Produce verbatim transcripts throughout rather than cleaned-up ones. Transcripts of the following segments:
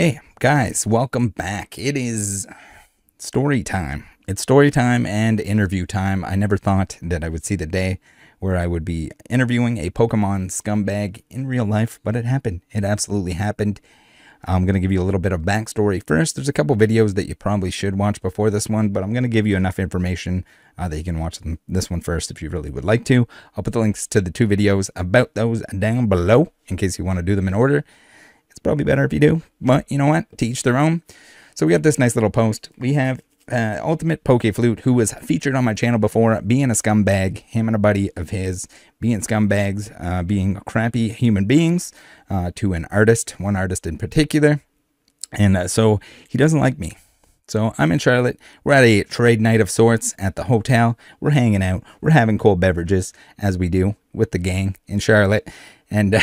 Hey guys, welcome back. It is story time. It's story time and interview time. I never thought that I would see the day where I would be interviewing a Pokemon scumbag in real life, but it happened. It absolutely happened. I'm going to give you a little bit of backstory first. There's a couple videos that you probably should watch before this one, but I'm going to give you enough information uh, that you can watch them, this one first if you really would like to. I'll put the links to the two videos about those down below in case you want to do them in order. It's probably better if you do, but you know what? To each their own. So we have this nice little post. We have uh, Ultimate Pokeflute, who was featured on my channel before, being a scumbag, him and a buddy of his, being scumbags, uh, being crappy human beings uh, to an artist, one artist in particular. And uh, so he doesn't like me. So I'm in Charlotte. We're at a trade night of sorts at the hotel. We're hanging out. We're having cold beverages, as we do with the gang in Charlotte. And... Uh,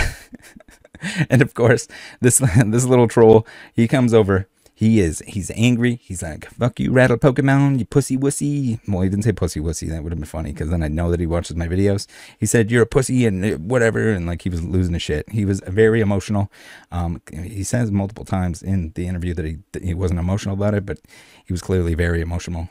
And of course, this this little troll, he comes over. He is, he's angry. He's like, fuck you, Rattle Pokemon, you pussy wussy. Well, he didn't say pussy wussy. That would have been funny because then I'd know that he watches my videos. He said, you're a pussy and whatever. And like he was losing his shit. He was very emotional. Um, he says multiple times in the interview that he, that he wasn't emotional about it, but he was clearly very emotional,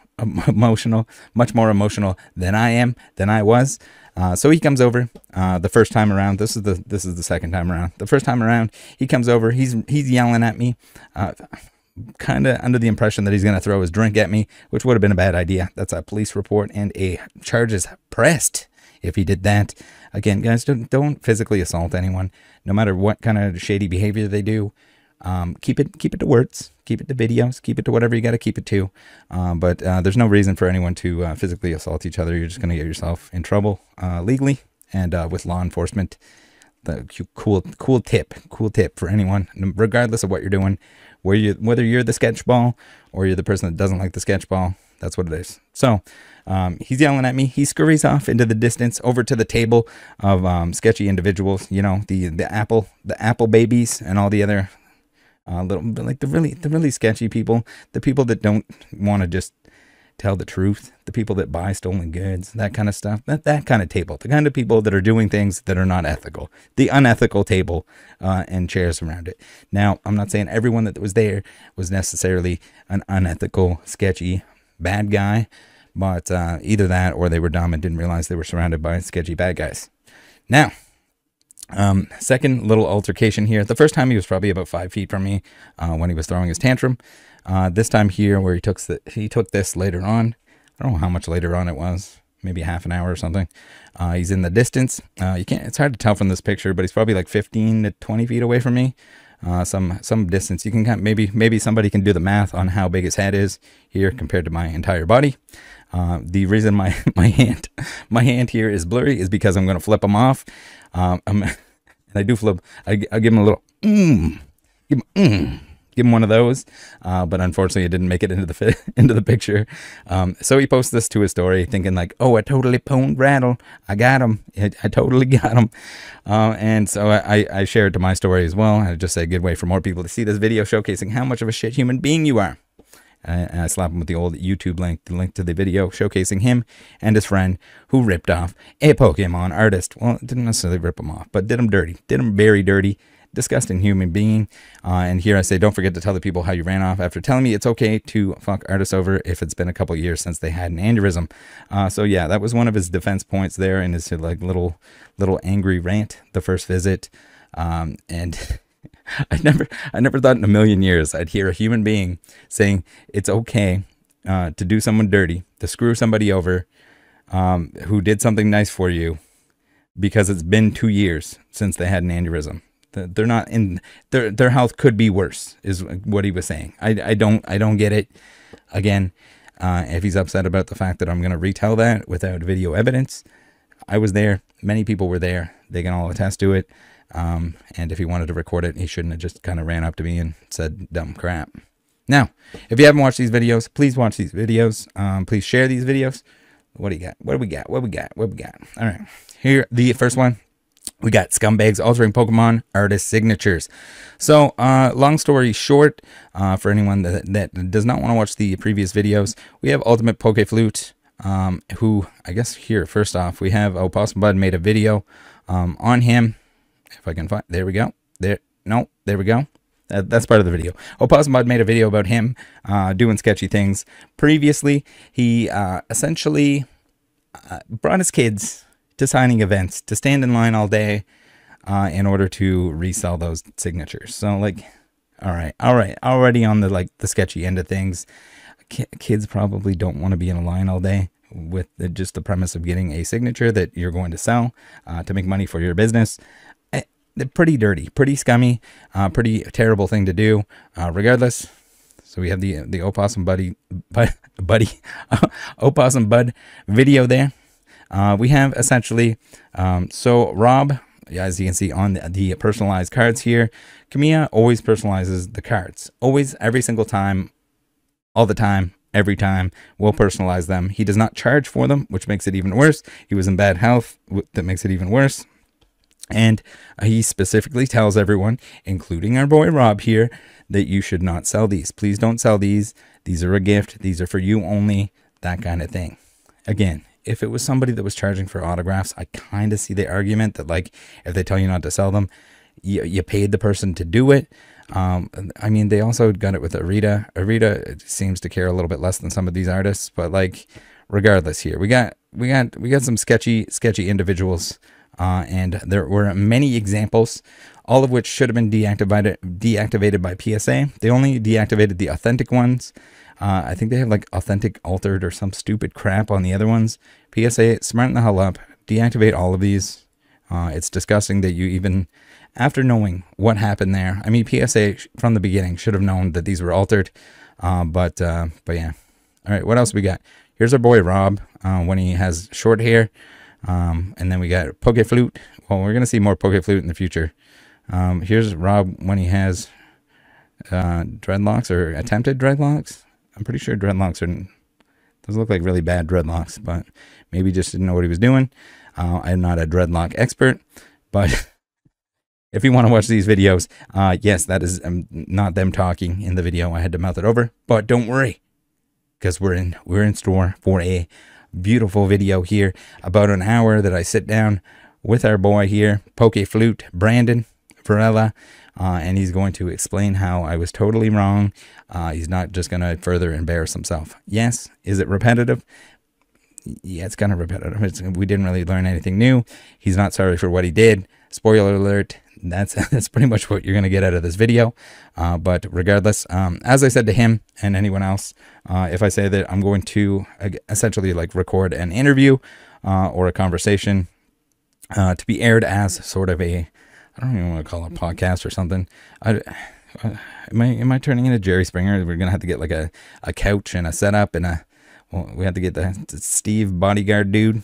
emotional, much more emotional than I am, than I was. Uh, so he comes over uh, the first time around. This is the this is the second time around. The first time around, he comes over. He's he's yelling at me, uh, kind of under the impression that he's going to throw his drink at me, which would have been a bad idea. That's a police report and a charge is pressed if he did that. Again, guys, don't don't physically assault anyone, no matter what kind of shady behavior they do. Um, keep it keep it to words, keep it to videos, keep it to whatever you got to keep it to. Um, but uh, there's no reason for anyone to uh, physically assault each other. You're just going to get yourself in trouble uh, legally and uh, with law enforcement. The cool cool tip, cool tip for anyone, regardless of what you're doing, where you whether you're the sketchball or you're the person that doesn't like the sketchball. That's what it is. So um, he's yelling at me. He scurries off into the distance over to the table of um, sketchy individuals. You know, the the apple the apple babies and all the other. Uh, little like the really the really sketchy people, the people that don't want to just tell the truth, the people that buy stolen goods, that kind of stuff, that that kind of table, the kind of people that are doing things that are not ethical, the unethical table uh, and chairs around it. Now, I'm not saying everyone that was there was necessarily an unethical, sketchy, bad guy, but uh, either that or they were dumb and didn't realize they were surrounded by sketchy bad guys. Now. Um, second little altercation here. The first time he was probably about five feet from me uh, when he was throwing his tantrum. Uh, this time here where he took, the, he took this later on. I don't know how much later on it was. Maybe half an hour or something. Uh, he's in the distance. Uh, you can't. It's hard to tell from this picture, but he's probably like fifteen to twenty feet away from me. Uh, some some distance. You can kind of, maybe maybe somebody can do the math on how big his head is here compared to my entire body. Uh, the reason my my hand my hand here is blurry is because I'm going to flip him off. Um, I'm, and I do flip. I, I give him a little mmm, give him mmm. Give him one of those, uh, but unfortunately it didn't make it into the fit, into the picture. Um, so he posts this to his story thinking like, oh, I totally pwned Rattle. I got him. I, I totally got him. Uh, and so I, I share it to my story as well. I just say a good way for more people to see this video showcasing how much of a shit human being you are. And I slap him with the old YouTube link, the link to the video showcasing him and his friend who ripped off a Pokemon artist. Well, didn't necessarily rip him off, but did him dirty, did him very dirty. Disgusting human being. Uh, and here I say, don't forget to tell the people how you ran off after telling me it's okay to fuck artists over if it's been a couple years since they had an aneurysm. Uh, so yeah, that was one of his defense points there in his like little, little angry rant, the first visit. Um, and I never, I never thought in a million years I'd hear a human being saying it's okay uh, to do someone dirty, to screw somebody over um, who did something nice for you because it's been two years since they had an aneurysm. They're not in their their health could be worse is what he was saying. I, I don't I don't get it. Again, uh, if he's upset about the fact that I'm going to retell that without video evidence, I was there. Many people were there. They can all attest to it. Um, and if he wanted to record it, he shouldn't have just kind of ran up to me and said dumb crap. Now, if you haven't watched these videos, please watch these videos. Um, please share these videos. What do you got? What do we got? What do we got? What do we got? All right. Here, the first one. We got scumbags altering Pokemon artist signatures. So uh, long story short, uh, for anyone that, that does not want to watch the previous videos, we have Ultimate Pokeflute, um, who I guess here, first off, we have Opossum Bud made a video um, on him. If I can find, there we go. There, no, there we go. That, that's part of the video. Opossum Bud made a video about him uh, doing sketchy things. Previously, he uh, essentially uh, brought his kids to signing events to stand in line all day uh, in order to resell those signatures. So, like, all right, all right, already on the like the sketchy end of things. Kids probably don't want to be in a line all day with the, just the premise of getting a signature that you're going to sell uh, to make money for your business. They're pretty dirty, pretty scummy, uh, pretty terrible thing to do. Uh, regardless, so we have the the Opossum Buddy, bud, buddy, Opossum Bud video there. Uh, we have essentially um, so Rob, as you can see on the, the personalized cards here. Komiya always personalizes the cards, always, every single time, all the time. Every time we'll personalize them. He does not charge for them, which makes it even worse. He was in bad health, that makes it even worse. And he specifically tells everyone, including our boy Rob here, that you should not sell these. Please don't sell these. These are a gift. These are for you only, that kind of thing. Again, if it was somebody that was charging for autographs, I kind of see the argument that, like, if they tell you not to sell them, you, you paid the person to do it. Um, I mean, they also got it with Arita. Arita seems to care a little bit less than some of these artists, but like, regardless, here we got we got we got some sketchy sketchy individuals, uh, and there were many examples, all of which should have been deactivated deactivated by P S A. They only deactivated the authentic ones. Uh, I think they have like authentic altered or some stupid crap on the other ones. P S A, smarten the hell up. Deactivate all of these. Uh, it's disgusting that you even. After knowing what happened there, I mean, P S A from the beginning should have known that these were altered, uh, but uh, but yeah. All right, what else we got? Here's our boy Rob uh, when he has short hair, um, and then we got Pokeflute. Well, we're gonna see more Pokeflute in the future. Um, here's Rob when he has uh, dreadlocks or attempted dreadlocks. I'm pretty sure dreadlocks are. Those look like really bad dreadlocks, but maybe just didn't know what he was doing. Uh, I'm not a dreadlock expert, but. If you want to watch these videos, uh, yes, that is um, not them talking in the video. I had to mouth it over, but don't worry, because we're in we're in store for a beautiful video here. About an hour that I sit down with our boy here, Pokeflute, Brandon Varela, uh, and he's going to explain how I was totally wrong. Uh, he's not just going to further embarrass himself. Yes, is it repetitive? Yeah, it's kind of repetitive. It's, we didn't really learn anything new. He's not sorry for what he did. Spoiler alert. That's that's pretty much what you're gonna get out of this video, uh, but regardless, um, as I said to him and anyone else, uh, if I say that I'm going to uh, essentially like record an interview uh, or a conversation uh, to be aired as sort of a, I don't even want to call it a podcast or something. I, uh, am I am I turning into Jerry Springer? We're gonna have to get like a a couch and a setup and a well, we have to get the Steve bodyguard dude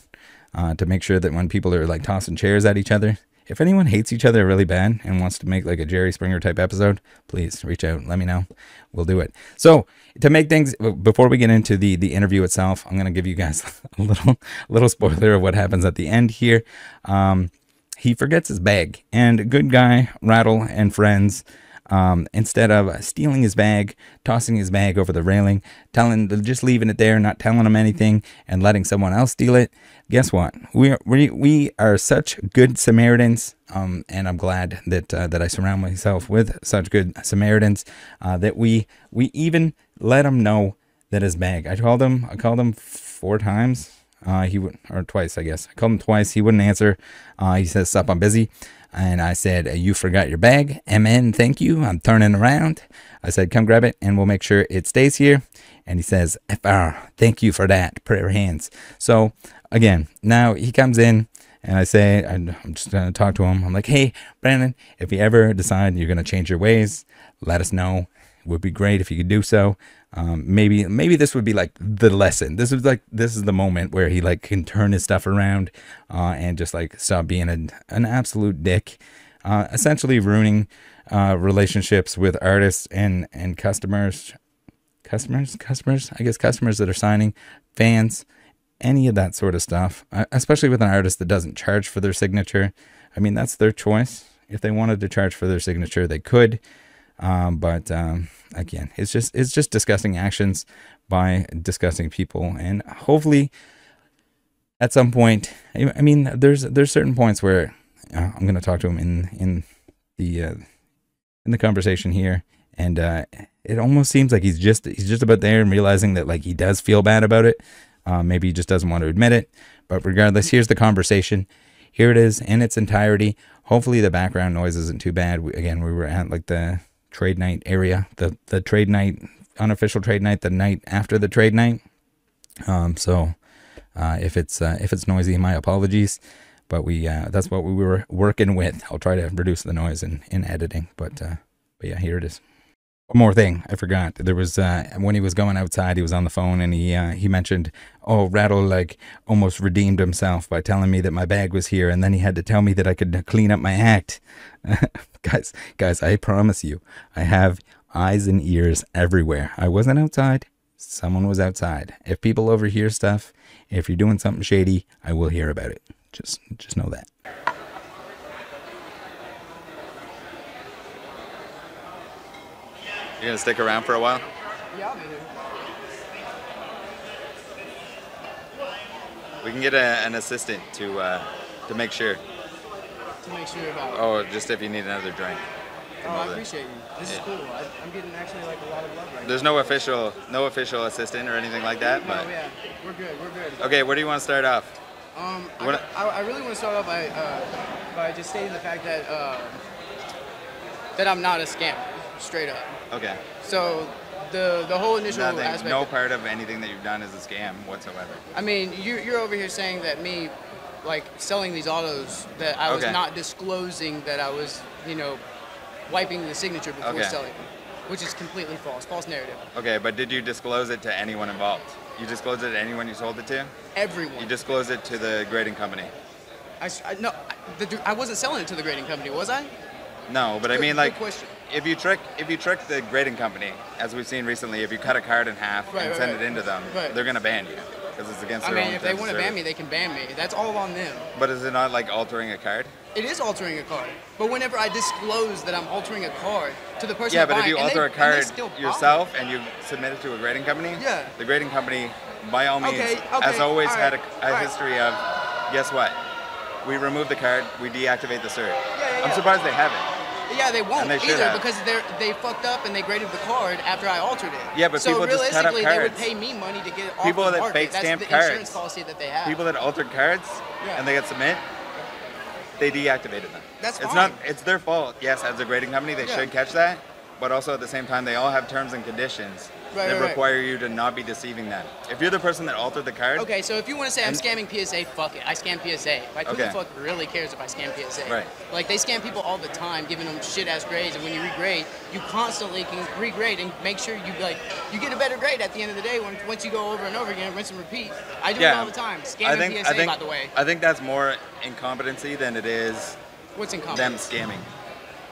uh, to make sure that when people are like tossing chairs at each other. If anyone hates each other really bad and wants to make like a Jerry Springer type episode, please reach out. Let me know. We'll do it. So to make things, before we get into the, the interview itself, I'm going to give you guys a little, little spoiler of what happens at the end here. Um, he forgets his bag, and good guy Rattle and friends, um, instead of stealing his bag, tossing his bag over the railing, telling, just leaving it there, not telling him anything and letting someone else steal it. Guess what? We are, we, we are such good Samaritans, um, and I'm glad that uh, that I surround myself with such good Samaritans uh, that we we even let him know that his bag. I called him. I called him four times. Uh, he would, or twice, I guess. I called him twice. He wouldn't answer. Uh, he says, "Sup, I'm busy," and I said, "You forgot your bag." "Amen, thank you. I'm turning around." I said, "Come grab it, and we'll make sure it stays here." And he says, "F R, thank you for that. Prayer hands." So again, now he comes in and I say, I'm just going to talk to him. I'm like, "Hey, Brandon, if you ever decide you're going to change your ways, let us know. It would be great if you could do so." Um, maybe, maybe this would be like the lesson. This is like, this is the moment where he like can turn his stuff around, uh, and just like stop being a, an absolute dick, uh, essentially ruining, uh, relationships with artists and, and customers. Customers, customers, I guess customers that are signing, fans, any of that sort of stuff, especially with an artist that doesn't charge for their signature. I mean, that's their choice. If they wanted to charge for their signature, they could. Um, but um, again, it's just it's just disgusting actions by disgusting people. And hopefully at some point, I mean, there's there's certain points where uh, I'm going to talk to him in, in the... Uh, in the conversation here, and uh, it almost seems like he's just he's just about there and realizing that like he does feel bad about it. Uh, maybe he just doesn't want to admit it. But regardless, here's the conversation. Here it is in its entirety. Hopefully the background noise isn't too bad. We, again, we were at like the trade night area, the the trade night, unofficial trade night, the night after the trade night. Um, so uh, if it's uh, if it's noisy, my apologies. But we uh, that's what we were working with. I'll try to reduce the noise in in editing. But uh, but yeah, here it is. One more thing I forgot. There was uh, when he was going outside, he was on the phone, and he uh, he mentioned, oh, Rattle like almost redeemed himself by telling me that my bag was here, and then he had to tell me that I could clean up my act. guys, guys, I promise you, I have eyes and ears everywhere. I wasn't outside. Someone was outside. If people overhear stuff, if you're doing something shady, I will hear about it. Just, just know that. You gonna stick around for a while? Yeah, I'll be here. We can get a, an assistant to uh, to make sure. To make sure about. Oh, just if you need another drink. Oh, I appreciate you. This yeah. is cool. I, I'm getting actually like a lot of love right There's now. There's no official, no official assistant or anything like that, no, but. Yeah, we're good. We're good. Okay, where do you want to start off? Um, I, got, I, I really want to start off by uh, by just stating the fact that uh, that I'm not a scammer, straight up. Okay. So the the whole initial Nothing, aspect. No part of anything that you've done is a scam whatsoever. I mean, you're, you're over here saying that me, like, selling these autos, that I okay. was not disclosing that I was, you know, wiping the signature before okay. selling them, which is completely false, false narrative. Okay, but did you disclose it to anyone involved? You disclosed it to anyone you sold it to? Everyone. You disclosed it to the grading company? I, I, no, I, the, I wasn't selling it to the grading company, was I? No, but good, I mean, like, if you trick if you trick the grading company, as we've seen recently, if you cut a card in half right, and right, send right. it into them, right. they're going to ban you because it's against their own. I mean, if they want to ban me, they can ban me. That's all on them. But is it not like altering a card? It is altering a card. But whenever I disclose that I'm altering a card to the person, yeah, but buying, if you alter they, a card and yourself and you submit it to a grading company, yeah, the grading company, by all means, okay, okay, has always right, had a, a right. history of, guess what? We remove the card, we deactivate the cert. Yeah, yeah, yeah. I'm surprised they haven't. Yeah, they won't they either have. because they they fucked up and they graded the card after I altered it. Yeah, but so people just cut up cards. So realistically, they would pay me money to get it off people the that market. Fake stamp That's the insurance cards. policy that they have. People that altered cards yeah. and they got submit, they deactivated them. That's fine. It's not. It's their fault. Yes, as a grading company, they yeah. should catch that. But also at the same time, they all have terms and conditions right, that right, require right. you to not be deceiving them. If you're the person that altered the card. Okay, so if you want to say I'm scamming P S A, fuck it. I scam P S A. Like, okay. who the fuck really cares if I scam P S A? Right. Like, they scam people all the time, giving them shit-ass grades, and when you regrade, you constantly can regrade and make sure you, like, you get a better grade at the end of the day when, once you go over and over again, rinse and repeat. I do yeah. it all the time. Scamming I think, P S A, I think, by the way. I think that's more incompetency than it is What's incompetence? them scamming.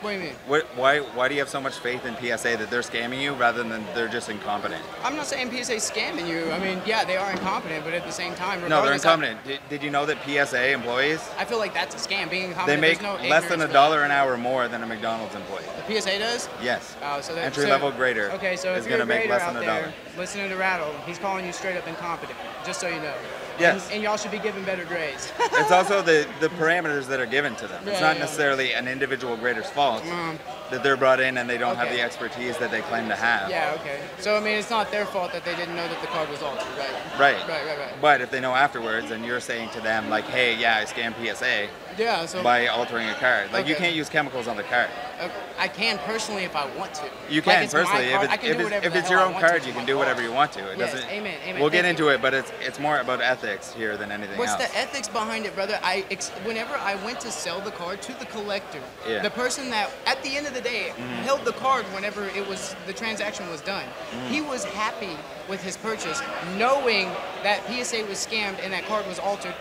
What do you mean? What, why, why do you have so much faith in P S A that they're scamming you rather than they're just incompetent? I'm not saying P S A's scamming you. I mean, yeah, they are incompetent, but at the same time... No, they're incompetent. Did, did you know that P S A employees... I feel like that's a scam. Being incompetent, they make no less than a dollar an hour more than a McDonald's employee. The P S A does? Yes. Oh, so entry-level so, grader okay, so is going to make less than a dollar. Listening to Rattle, he's calling you straight-up incompetent, just so you know. Yes. And, and y'all should be given better grades. It's also the, the parameters that are given to them. Yeah, it's not yeah, necessarily yeah. an individual grader's fault um, that they're brought in and they don't okay. have the expertise that they claim to have. Yeah, okay. So, I mean, it's not their fault that they didn't know that the card was altered, right? Right. Right, right, right. But if they know afterwards and you're saying to them, like, hey, yeah, I scammed P S A yeah, so, by altering a card. Like, okay. you can't use chemicals on the card. Okay. I can personally if I want to. You can like personally. Card, if it's, if it's, if it's your own card, you can do whatever you want to. It yes, doesn't, amen, amen. We'll Thank get into you. it, but it's it's more about ethics. Here than anything What's else. What's the ethics behind it, brother? I ex whenever I went to sell the card to the collector, yeah. the person that at the end of the day mm. held the card whenever it was the transaction was done, mm. he was happy with his purchase, knowing that P S A was scammed and that card was altered.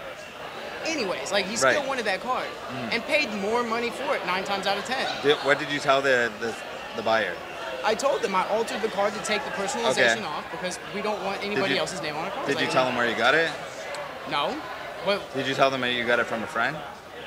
Anyways, like he right. still wanted that card mm. and paid more money for it nine times out of ten. Did, what did you tell the the, the buyer? I told them I altered the card to take the personalization okay. off because we don't want anybody you, else's name on a card. Did like, you tell them where you got it? No. But did you tell them that you got it from a friend?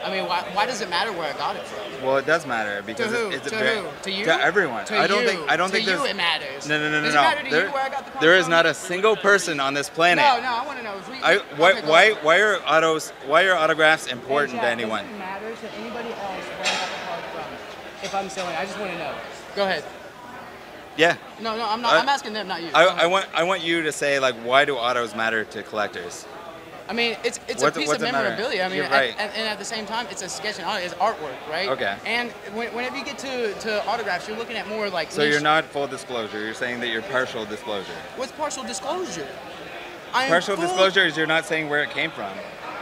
I mean, why, why does it matter where I got it from? Well, it does matter because to who? It's, it's to a very, who? To you? To everyone. To I don't you. think I don't to think there's, you it matters. No, no, no, no. Does it matter to there, you where I got the card There is from? Not a single person on this planet. No, no, I want to know. If we, I, why, why, why are autos? Why are autographs important yeah, to anyone? It doesn't matter to anybody else where I got the card from. If if I'm selling. I just want to know. Go ahead. Yeah. No, no, I'm not. I, I'm asking them, not you. I, I want, I want you to say, like, why do autos matter to collectors? I mean, it's it's what's, a piece of memorabilia. I mean, right. at, and at the same time, it's a sketch and auto, it's artwork, right? Okay. And when, whenever you get to, to autographs, you're looking at more like. So niche. You're not full disclosure. You're saying that you're partial disclosure. What's partial disclosure? I partial full... disclosure is you're not saying where it came from.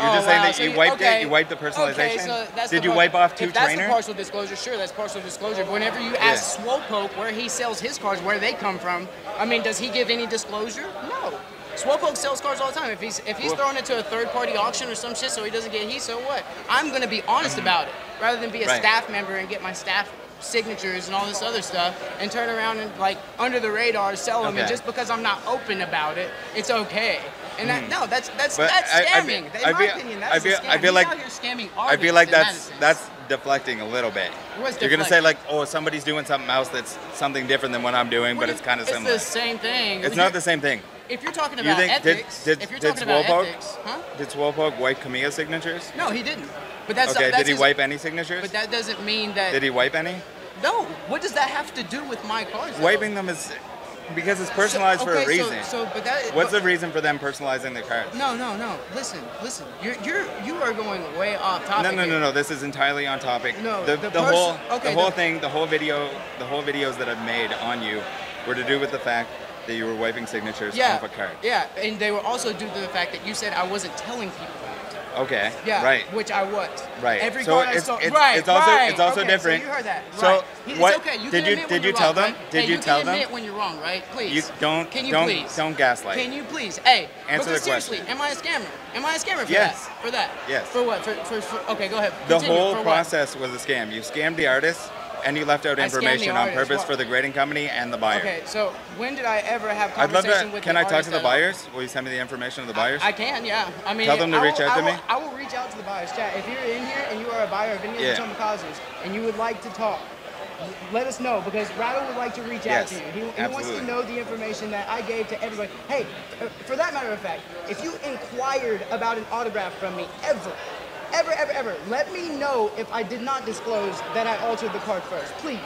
You're oh, just saying wow. that so you wiped okay. it. You wiped the personalization. Okay, so that's Did the you wipe off two if that's trainers? That's the partial disclosure. Sure, that's partial disclosure. But whenever you ask yeah. Swole Pope where he sells his cards, where they come from, I mean, does he give any disclosure? No. Swole Pope sells cards all the time. If he's if he's Whoop. throwing it to a third party auction or some shit, so he doesn't get he, so what? I'm gonna be honest mm-hmm. about it, rather than be a right. staff member and get my staff signatures and all this other stuff, and turn around and like under the radar sell them. Okay. And just because I'm not open about it, it's okay. And that, no, that's that's but that's scamming. I, I, I, in my I, opinion, that's I, I, a scam. I feel like scamming I feel like that's that's deflecting a little bit. What's You're deflecting? Gonna say like, oh, somebody's doing something else that's something different than what I'm doing, what but you, it's kind of similar. It's the same thing. It's not the same thing. If you're talking about you think, ethics, did, did, if you're talking did about Swole Pope, ethics, huh? Did Swole Pope wipe Komiya signatures? No, he didn't. But that's okay. That's did he his, wipe any signatures? But that doesn't mean that. Did he wipe any? No. What does that have to do with my cards? Wiping them is. Because it's personalized so, okay, for a reason. So, so, but that, What's but, the reason for them personalizing their cards? No, no, no. Listen, listen. You're, you're, you are going way off topic. No, no, no, no. This is entirely on topic. No, the, the, the whole, okay, the whole the, thing, the whole video, the whole videos that I've made on you were to do with the fact that you were wiping signatures yeah, off a card. Yeah, and they were also due to the fact that you said I wasn't telling people. Okay. Yeah. Right. Which I was. Right. Every so card it's, I saw. It's, right. It's also right. it's also okay, different. So you heard that. Right. So it's what, okay. You did you did you tell wrong, them? Right? Did hey, you, you tell them? You can admit when you're wrong, right? Please. You don't can you don't please? don't gaslight. Can you please? Hey. Answer the question. Seriously, am I a scammer? Am I a scammer for yes. that? For that? Yes. For what? For, for, for okay. Go ahead. Continue. The whole for process what? was a scam. You scammed the artist. And you left out information on purpose for the grading company and the buyer. Okay, so when did I ever have conversation I'd love to, with can the Can I talk to the buyers? Will you send me the information of the buyers? I, I can, yeah. I mean, Tell them to will, reach out to I will, me? I will reach out to the buyers. Chat, if you're in here and you are a buyer of any of yeah. the Tomikazes and you would like to talk, let us know, because Rattle would like to reach yes, out to you. He, he wants to know the information that I gave to everybody. Hey, for that matter of fact, if you inquired about an autograph from me ever, Ever, ever, ever, let me know if I did not disclose that I altered the card first, please.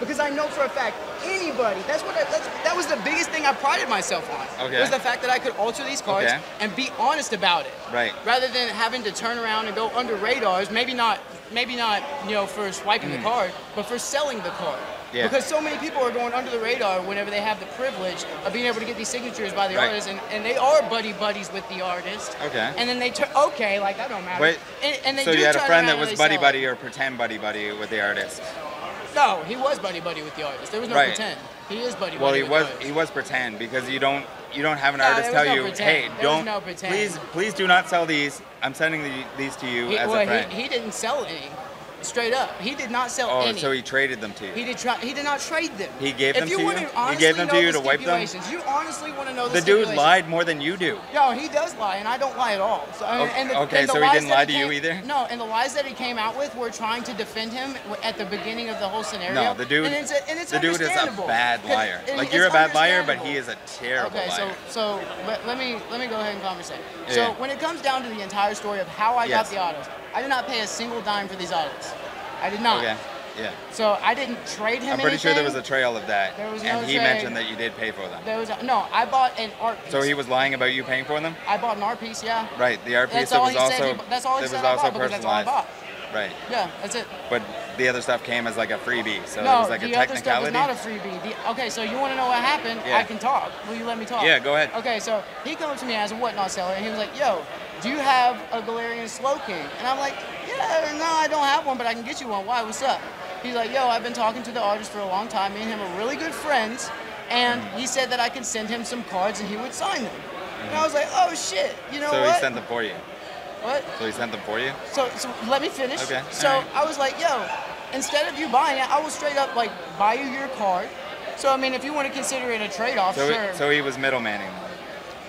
Because I know for a fact anybody, that's what I, that's, that was the biggest thing I prided myself on. Okay. Was the fact that I could alter these cards okay. and be honest about it. Right. Rather than having to turn around and go under radars, maybe not, maybe not, you know, for swiping mm. the card, but for selling the card. Yeah. Because so many people are going under the radar whenever they have the privilege of being able to get these signatures by the right. artist, and, and they are buddy buddies with the artist. Okay. And then they turn okay, like that don't matter. Wait. And, and they so do you had a friend that was buddy buddy or pretend buddy buddy with the artist. No, he was buddy buddy with the artist. There was no right. pretend. He is buddy buddy. Well, he with was the artist. he was pretend because you don't you don't have an no, artist tell no you, pretend. hey, there don't no pretend. please please do not sell these. I'm sending the, these to you he, as well, a friend. He, he didn't sell any. Straight up, he did not sell oh, any. Oh, so he traded them to you. He did. Tra he did not trade them. He gave them if you to you. He gave them to you the to wipe them. You honestly want to know the, the dude lied more than you do. No, he does lie, and I don't lie at all. So, okay, and the, okay and the so he didn't lie he came, to you either. No, and the lies that he came out with were trying to defend him at the beginning of the whole scenario. No, the dude. And it's, and it's the dude is a bad liar. Like you're a bad liar, but he is a terrible okay, liar. Okay, so so let, let me let me go ahead and conversate. Yeah. So when it comes down to the entire story of how I yes. got the autos. I did not pay a single dime for these autos. I did not. Okay. Yeah. So I didn't trade him. I'm pretty anything. sure there was a trail of that. There was no And he trade. mentioned that you did pay for them. There was a, no, I bought an art piece. So he was lying about you paying for them? I bought an art piece, yeah. Right. The art piece that was also he, that's all he that said was I also bought personalized. That's all I bought. Right. Yeah, that's it. But the other stuff came as like a freebie, so no, it was like a technicality. No, the other stuff was not a freebie. The, okay, so you want to know what happened? Yeah. I can talk. Will you let me talk? Yeah, go ahead. Okay, so he comes to me as a whatnot seller, and he was like, "Yo, do you have a Galarian Slowking?" And I'm like, "Yeah, no, I don't have one, but I can get you one. Why? What's up?" He's like, "Yo, I've been talking to the artist for a long time. Me and him are really good friends, and mm. he said that I can send him some cards and he would sign them." Mm. And I was like, "Oh shit, you know so what?" So he sent them for you. What? So he sent them for you? So, so let me finish. Okay. So right. I was like, "Yo, instead of you buying it, I will straight up like buy you your card." So I mean, if you want to consider it a trade-off, so sure. He, so he was middlemaning.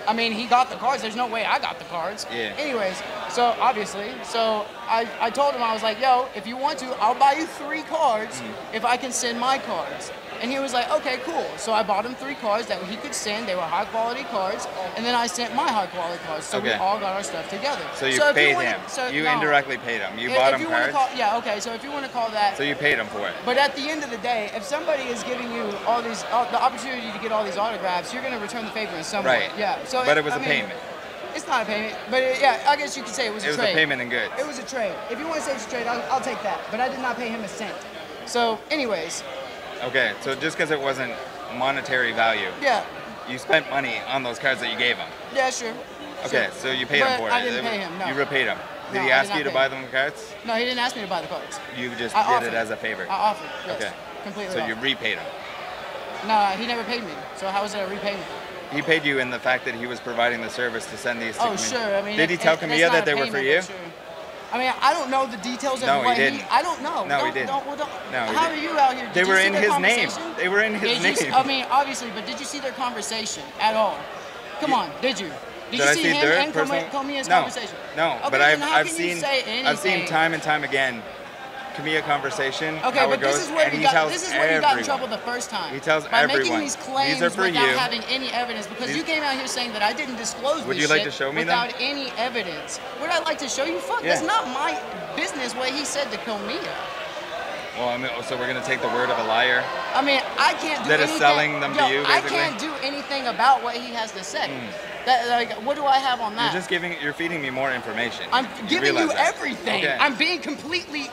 I mean, he got the cards. There's no way I got the cards. Yeah. Anyways, so obviously, so I, I told him, I was like, "Yo, if you want to, I'll buy you three cards mm. if I can send my cards." And he was like, okay, cool. So I bought him three cards that he could send. They were high quality cards. And then I sent my high quality cards. So okay. we all got our stuff together. So you so paid you him. To, so you no, indirectly paid him. You if, bought if him you cards? Call, yeah, okay. So if you want to call that. So you paid him for it. But at the end of the day, if somebody is giving you all these, all, the opportunity to get all these autographs, you're going to return the favor in some right. way. Yeah. So but it, it was I a mean, payment. It's not a payment, but it, yeah, I guess you could say it was it a trade. It was a payment in goods. It was a trade. If you want to say it's a trade, I'll, I'll take that. But I did not pay him a cent. So, anyways. Okay, so just because it wasn't monetary value. Yeah. You spent money on those cards that you gave him. Yeah, sure. Okay, sure. So you paid but him for it. I didn't it, pay him, no. You repaid him. Did no, he ask did you to buy them cards? No, he didn't ask me to buy the cards. You just I did offered. it as a favor. I offered, yes. Okay. Completely So offered. you repaid him. No, he never paid me. So how was it a repayment? He paid you in the fact that he was providing the service to send these to Oh, me. sure. I mean, Did he tell Komiya that they were for you? Sure. I mean, I don't know the details of no, what he... Didn't. he I don't know. No, don't, he didn't. Don't, well, don't, no, he how didn't. are you out here? Did they you were see in his name. They were in his did name. You, I mean, obviously, but did you see their conversation at all? Come you, on, did you? Did, did you see, see him and Komiya's no, conversation? No, okay, but I've, I've seen I've seen time and time again Komiya conversation. Okay, but goes, this is where he, he got. This is where he got in trouble the first time. He tells by everyone. By making these claims these without you. having any evidence, because these, you came out here saying that I didn't disclose. Would this you like shit to show me without them? any evidence? Would I like to show you? Fuck, yeah. That's not my business. What he said to Komiya. Well, I mean, so we're gonna take the word of a liar. I mean, I can't do that anything. That is selling them yo, to you. Basically. I can't do anything about what he has to say. Mm. That, like, what do I have on that? You're just giving. You're feeding me more information. I'm you giving you that. everything. Okay. I'm being completely.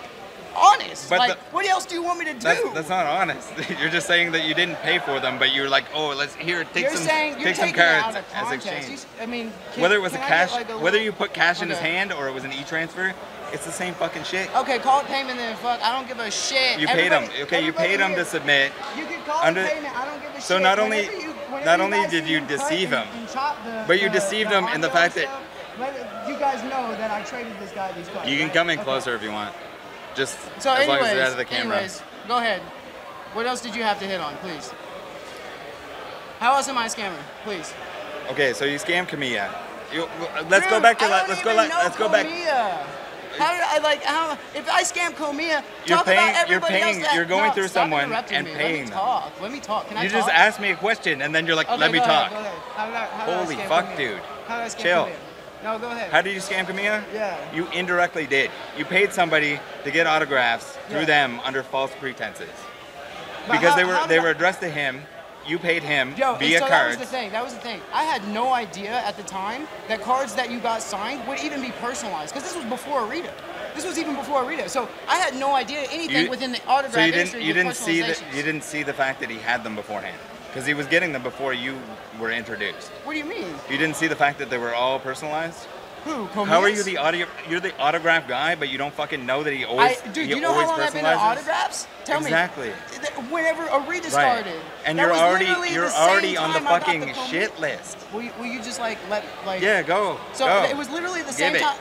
honest. But like, the, what else do you want me to do? That's, that's not honest. You're just saying that you didn't pay for them, but you're like, oh, let's here take you're some, saying, take you're some cards as exchange. You, I mean, can, whether it was a cash, like a little, whether you put cash okay. in his hand or it was an e-transfer, it's the same fucking shit. Okay, call it payment then. Fuck, I don't give a shit. You everybody, paid him. Okay, you paid him to submit. You can call under, it payment. I don't give a so shit. So not only, you, not only did you deceive him, and, and the, but you the, deceived the him in the fact that you guys know that I traded this guy these cards. You can come in closer if you want. Just so as anyways, long as it's out of the camera. Anyways, go ahead. What else did you have to hit on, please? How else am I a scammer, please? Okay, so you scammed Komiya. You, let's Dude, go back to I don't let's even go know let's go back. How did I like how if I scam Komiya, you're talk paying, about everybody you're paying, else that, you're going no, through someone and me. paying Let me talk. Them. Let me talk. Can I you talk? You just asked me a question and then you're like, okay, let me talk. Ahead, how did I, how Holy did I scam fuck, Komiya? dude. How did I scam Chill. Komiya? No, go ahead. How did you scam Komiya? Yeah. You indirectly did. You paid somebody to get autographs through yeah. them under false pretenses. But because how, they were they I... were addressed to him. You paid him Yo, via so cards. That was the thing. That was the thing. I had no idea at the time that cards that you got signed would even be personalized. Because this was before Arita. This was even before Arita. So I had no idea anything you, within the autograph so you didn't, industry. You didn't see the, you didn't see the fact that he had them beforehand. Because he was getting them before you were introduced. What do you mean? You didn't see the fact that they were all personalized? Who? Komiya's? How are you the audio? You're the autograph guy, but you don't fucking know that he always. I, dude, he you know how long I've been on autographs? Tell exactly. me. Exactly. Whenever Arita right. started, and you're already you're already on the fucking the shit list. Will you, will you just like let like? Yeah, go. So go. it was literally the same time.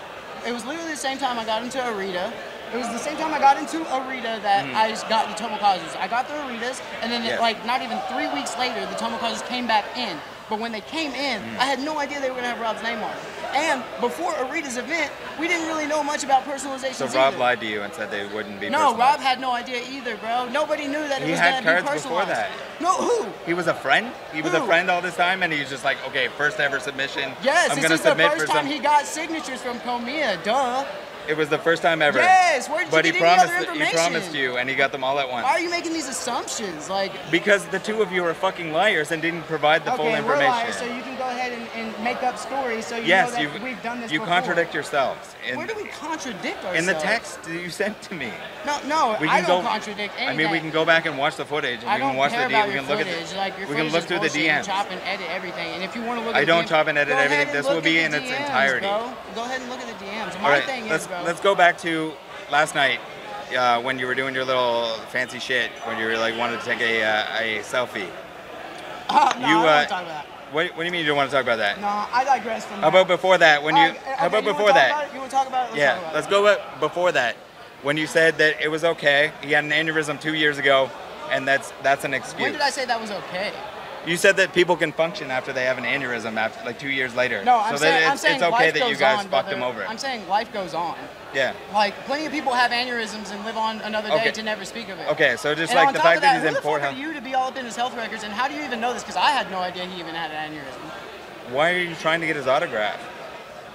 It was literally the same time I got into Arita. It was the same time I got into Arita that mm. I just got the Tomokazus. I got the Aritas, and then yes. it, like not even three weeks later, the Tomokazus came back in. But when they came in, mm. I had no idea they were gonna have Rob's name on it. And before Arita's event, we didn't really know much about personalization. So Rob either. lied to you and said they wouldn't be. No, Rob had no idea either, bro. Nobody knew that it he was gonna be personalized. He had cards before that. No, who? He was a friend. He who? was a friend all this time, and he was just like, okay, first ever submission. Yes, I'm this gonna is submit the first for time some... he got signatures from Komiya. Duh. It was the first time ever. Yes, where did but you get he promised, any other information? He promised you, and he got them all at once. Why are you making these assumptions? Like because the two of you are fucking liars and didn't provide the okay, full information. We're liars, so you can go ahead and, and make up stories. So you yes, know that we've done this. You before. contradict yourselves. In, where do we contradict ourselves? In the text that you sent to me. No, no, we can I don't go, contradict anything. I mean, we can go back and watch the footage. And I we don't can watch care the about your we can footage. Look at the, like your we can look through the D Ms. Chop and edit everything. And if you want to look, I at don't chop and edit everything. This will be in its entirety. Go ahead and look at the D Ms. My thing is. Let's go back to last night uh, when you were doing your little fancy shit when you were like wanted to take a uh, a selfie. Uh, no, you, uh, I don't want to talk about that. What, what do you mean you don't want to talk about that? No, I digress from that. How about before that when uh, you? Okay, how about you before that? About you want to talk about it? Let's yeah, talk about let's it. go about before that when you said that it was okay. He had an aneurysm two years ago, and that's that's an excuse. When did I say that was okay? You said that people can function after they have an aneurysm, after like two years later. No, I'm so saying, it's, I'm saying it's okay that you guys on, fucked them over. I'm saying life goes on. Yeah. Like plenty of people have aneurysms and live on another day okay. to never speak of it. Okay, so just and like the fact that, that he's in poor health. Who the fuck are you to be all up in his health records? And how do you even know this? Because I had no idea he even had an aneurysm. Why are you trying to get his autograph?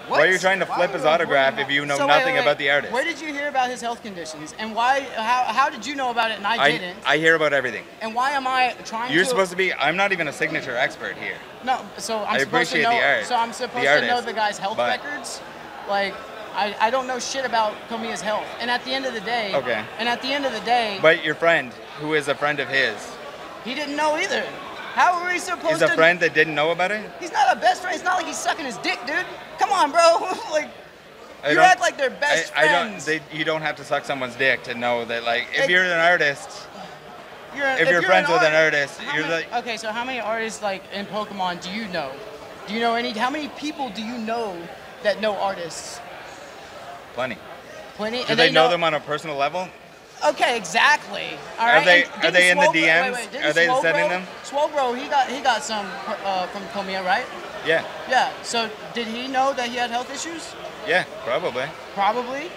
What? Why are you trying to flip his autograph if you know so nothing wait, wait, about the artist? Where did you hear about his health conditions? And why? How, how did you know about it and I, I didn't? I hear about everything. And why am I trying You're to... You're supposed to be... I'm not even a signature expert here. No, so I'm I supposed to know... The art, so I'm supposed artist, to know the guy's health but, records? Like, I, I don't know shit about Komiya's health. And at the end of the day... Okay. And at the end of the day... But your friend, who is a friend of his... He didn't know either. How were we supposed to... He's a to, friend that didn't know about it? He's not a best friend. It's not like he's sucking his dick, dude. Come on, bro. like, I you act like they're best I, friends. I don't, they, you don't have to suck someone's dick to know that, like, if it, you're an artist, you're, if, if you're, you're friends an with an artist, how you're many, like... Okay, so how many artists, like, in Pokemon do you know? Do you know any... How many people do you know that know artists? Plenty. Plenty? Do and they, they know, know them on a personal level? Okay, exactly. All right. Are they and, are they in the D Ms? Wait, wait, are they Swole sending bro, them? Swole bro, he got he got some uh, from Komiya, right? Yeah. Yeah. So did he know that he had health issues? Yeah, probably. Probably.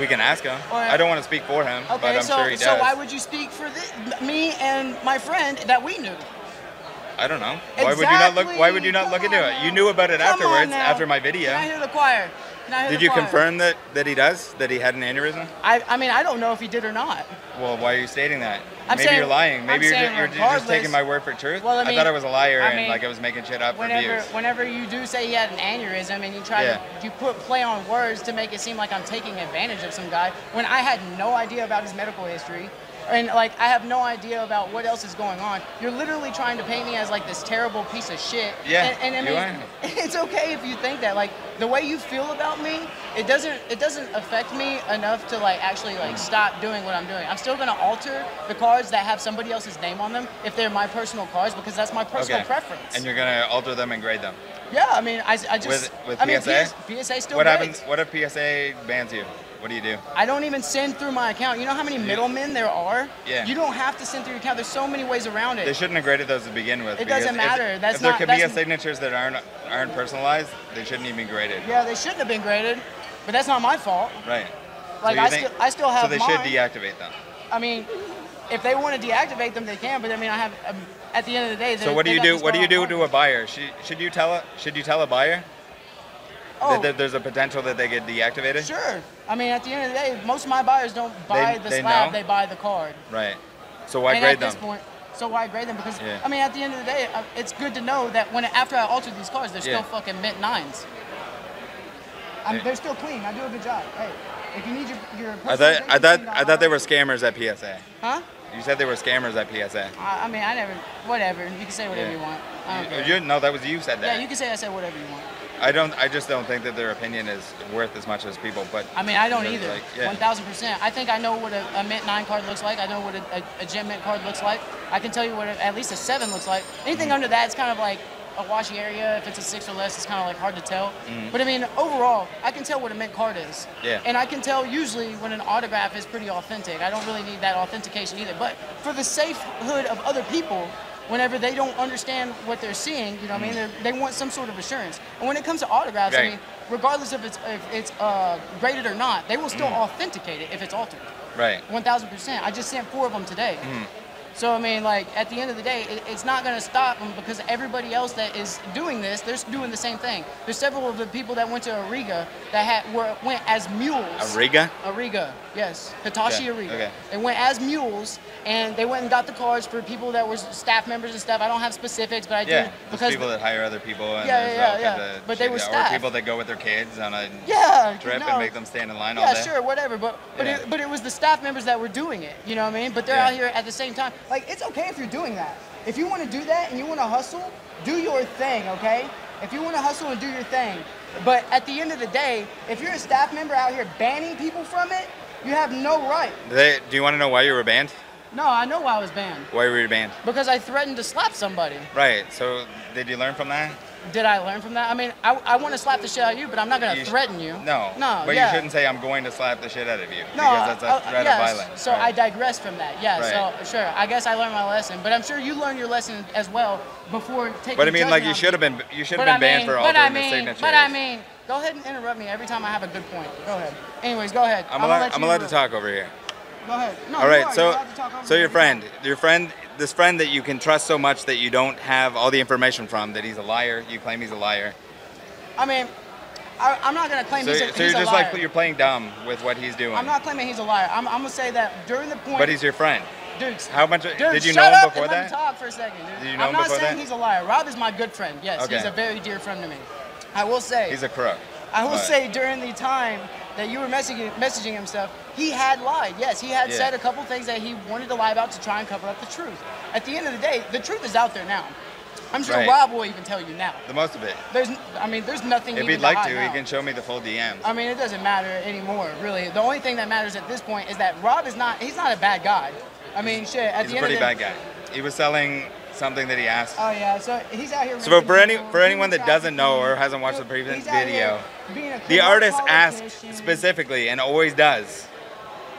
We can ask him. Or, I don't want to speak for him, okay, but I'm so, sure he does. So why would you speak for the, me and my friend that we knew? I don't know. Exactly. Why would you not look? Why would you not Come look into now. it? You knew about it Come afterwards, after my video. Can I hear the choir? Did you confirm that, that he does? That he had an aneurysm? I, I mean, I don't know if he did or not. Well, why are you stating that? I'm Maybe saying, you're lying. Maybe you're, just, you're just taking my word for truth. Well, I, mean, I thought I was a liar I mean, and like I was making shit up whenever, for views. Whenever you do say he had an aneurysm and you try yeah. to you put play on words to make it seem like I'm taking advantage of some guy, when I had no idea about his medical history, and like I have no idea about what else is going on. You're literally trying to paint me as like this terrible piece of shit. Yeah, and, and I mean, you are. It's okay if you think that. Like the way you feel about me, it doesn't it doesn't affect me enough to like actually like stop doing what I'm doing. I'm still gonna alter the cards that have somebody else's name on them if they're my personal cards because that's my personal okay. preference. And you're gonna alter them and grade them. Yeah, I mean, I, I just with, with I mean, P S A. P S A still. What grades. happens? What if P S A bans you? What do you do? I don't even send through my account. You know how many middlemen there are? Yeah. You don't have to send through your account. There's so many ways around it. They shouldn't have graded those to begin with. It doesn't matter. If, that's if not, there could be signatures that aren't aren't personalized, they shouldn't even be graded. Yeah, they shouldn't have been graded, but that's not my fault. Right. Like so I, think, st I still have. So they mine. should deactivate them. I mean, if they want to deactivate them, they can. But I mean, I have. Um, at the end of the day. So what do you do? What do you do to a buyer? Should should you tell a should you tell a buyer? Oh. That there's a potential that they get deactivated? Sure. I mean, at the end of the day, most of my buyers don't buy they, the slab, they, they buy the card. Right. So why and grade at them? This point, so why grade them? Because, yeah. I mean, at the end of the day, it's good to know that when after I alter these cards, they're yeah. still fucking mint nines. I mean, yeah. They're still clean. I do a good job. Hey, if you need your... your I thought, I thought, I thought they were scammers at P S A. Huh? You said they were scammers at P S A. I, I mean, I never... Whatever. You can say whatever yeah. you want. I don't you, care. You, no, that was you said that. Yeah, you can say I said whatever you want. I don't. I just don't think that their opinion is worth as much as people. But I mean, I don't either. Like, yeah. One thousand percent. I think I know what a, a mint nine card looks like. I know what a, a, a gem mint card looks like. I can tell you what a, at least a seven looks like. Anything mm. under that is kind of like a washy area. If it's a six or less, it's kind of like hard to tell. Mm. But I mean, overall, I can tell what a mint card is. Yeah. And I can tell usually when an autograph is pretty authentic. I don't really need that authentication either. But for the safehood of other people. Whenever they don't understand what they're seeing, you know what mm. I mean? They're, they want some sort of assurance. And when it comes to autographs, right. I mean, regardless if it's, if it's uh, graded or not, they will still mm. authenticate it if it's altered. Right. one thousand percent. I just sent four of them today. Mm. So, I mean, like, at the end of the day, it, it's not going to stop them because everybody else that is doing this, they're doing the same thing. There's several of the people that went to Ariga that had, were, went as mules. Ariga? Ariga, yes. Hitachi yeah. Ariga. Okay. They went as mules, and they went and got the cards for people that were staff members and stuff. I don't have specifics, but I yeah. do. Because people that hire other people. And yeah, yeah, yeah. yeah. But they were staff. Or people that go with their kids on a yeah, trip no. and make them stand in line yeah, all day. Yeah, sure, whatever. But, but, yeah. it, but it was the staff members that were doing it, you know what I mean? But they're yeah. out here at the same time. Like, it's okay if you're doing that. If you want to do that and you want to hustle, do your thing, okay? If you want to hustle and do your thing. But at the end of the day, if you're a staff member out here banning people from it, you have no right. They, do you want to know why you were banned? No, I know why I was banned. Why were you banned? Because I threatened to slap somebody. Right. So did you learn from that? Did I learn from that? I mean, I, I want to slap the shit out of you, but I'm not going to threaten you. No. No. But yeah. You shouldn't say I'm going to slap the shit out of you. No, because that's a uh, threat yes. of violence. So right. I digress from that. Yeah. Right. So sure, I guess I learned my lesson, but I'm sure you learned your lesson as well before taking. But I mean, like you should have been. You should have been I banned mean, for altering I mean, the signature. But I mean, go ahead and interrupt me every time I have a good point. Go ahead. Anyways, go ahead. I'm, I'm allowed. I'm allowed to talk over here. Go ahead. No, all right, are. so so your friend, your friend, this friend that you can trust so much that you don't have all the information from, that he's a liar. You claim he's a liar. I mean, I, I'm not gonna claim so, he's, a, so he's a liar. So you're just like you're playing dumb with what he's doing. I'm not claiming he's a liar. I'm, I'm gonna say that during the point. But he's your friend. Dude, how much? Dude, did you know him before and that? Let me talk for a second, dude. Did you know I'm him before that? I'm not saying he's a liar. Rob is my good friend. Yes, okay. He's a very dear friend to me. I will say. He's a crook. I will but. say during the time that you were messaging, messaging him stuff, he had lied. Yes, he had yeah. said a couple things that he wanted to lie about to try and cover up the truth. At the end of the day, the truth is out there now. I'm sure right. Rob will even tell you now. The most of it. There's, I mean, there's nothing If he'd like to, now. he can show me the full D Ms. I mean, it doesn't matter anymore, really. The only thing that matters at this point is that Rob is not, he's not a bad guy. I mean, shit, at he's the end of the day. He's a pretty bad guy. He was selling something that he asked. Oh yeah, so he's out here. So for any for anyone that doesn't know or hasn't watched the previous video, the artist asked specifically and always does.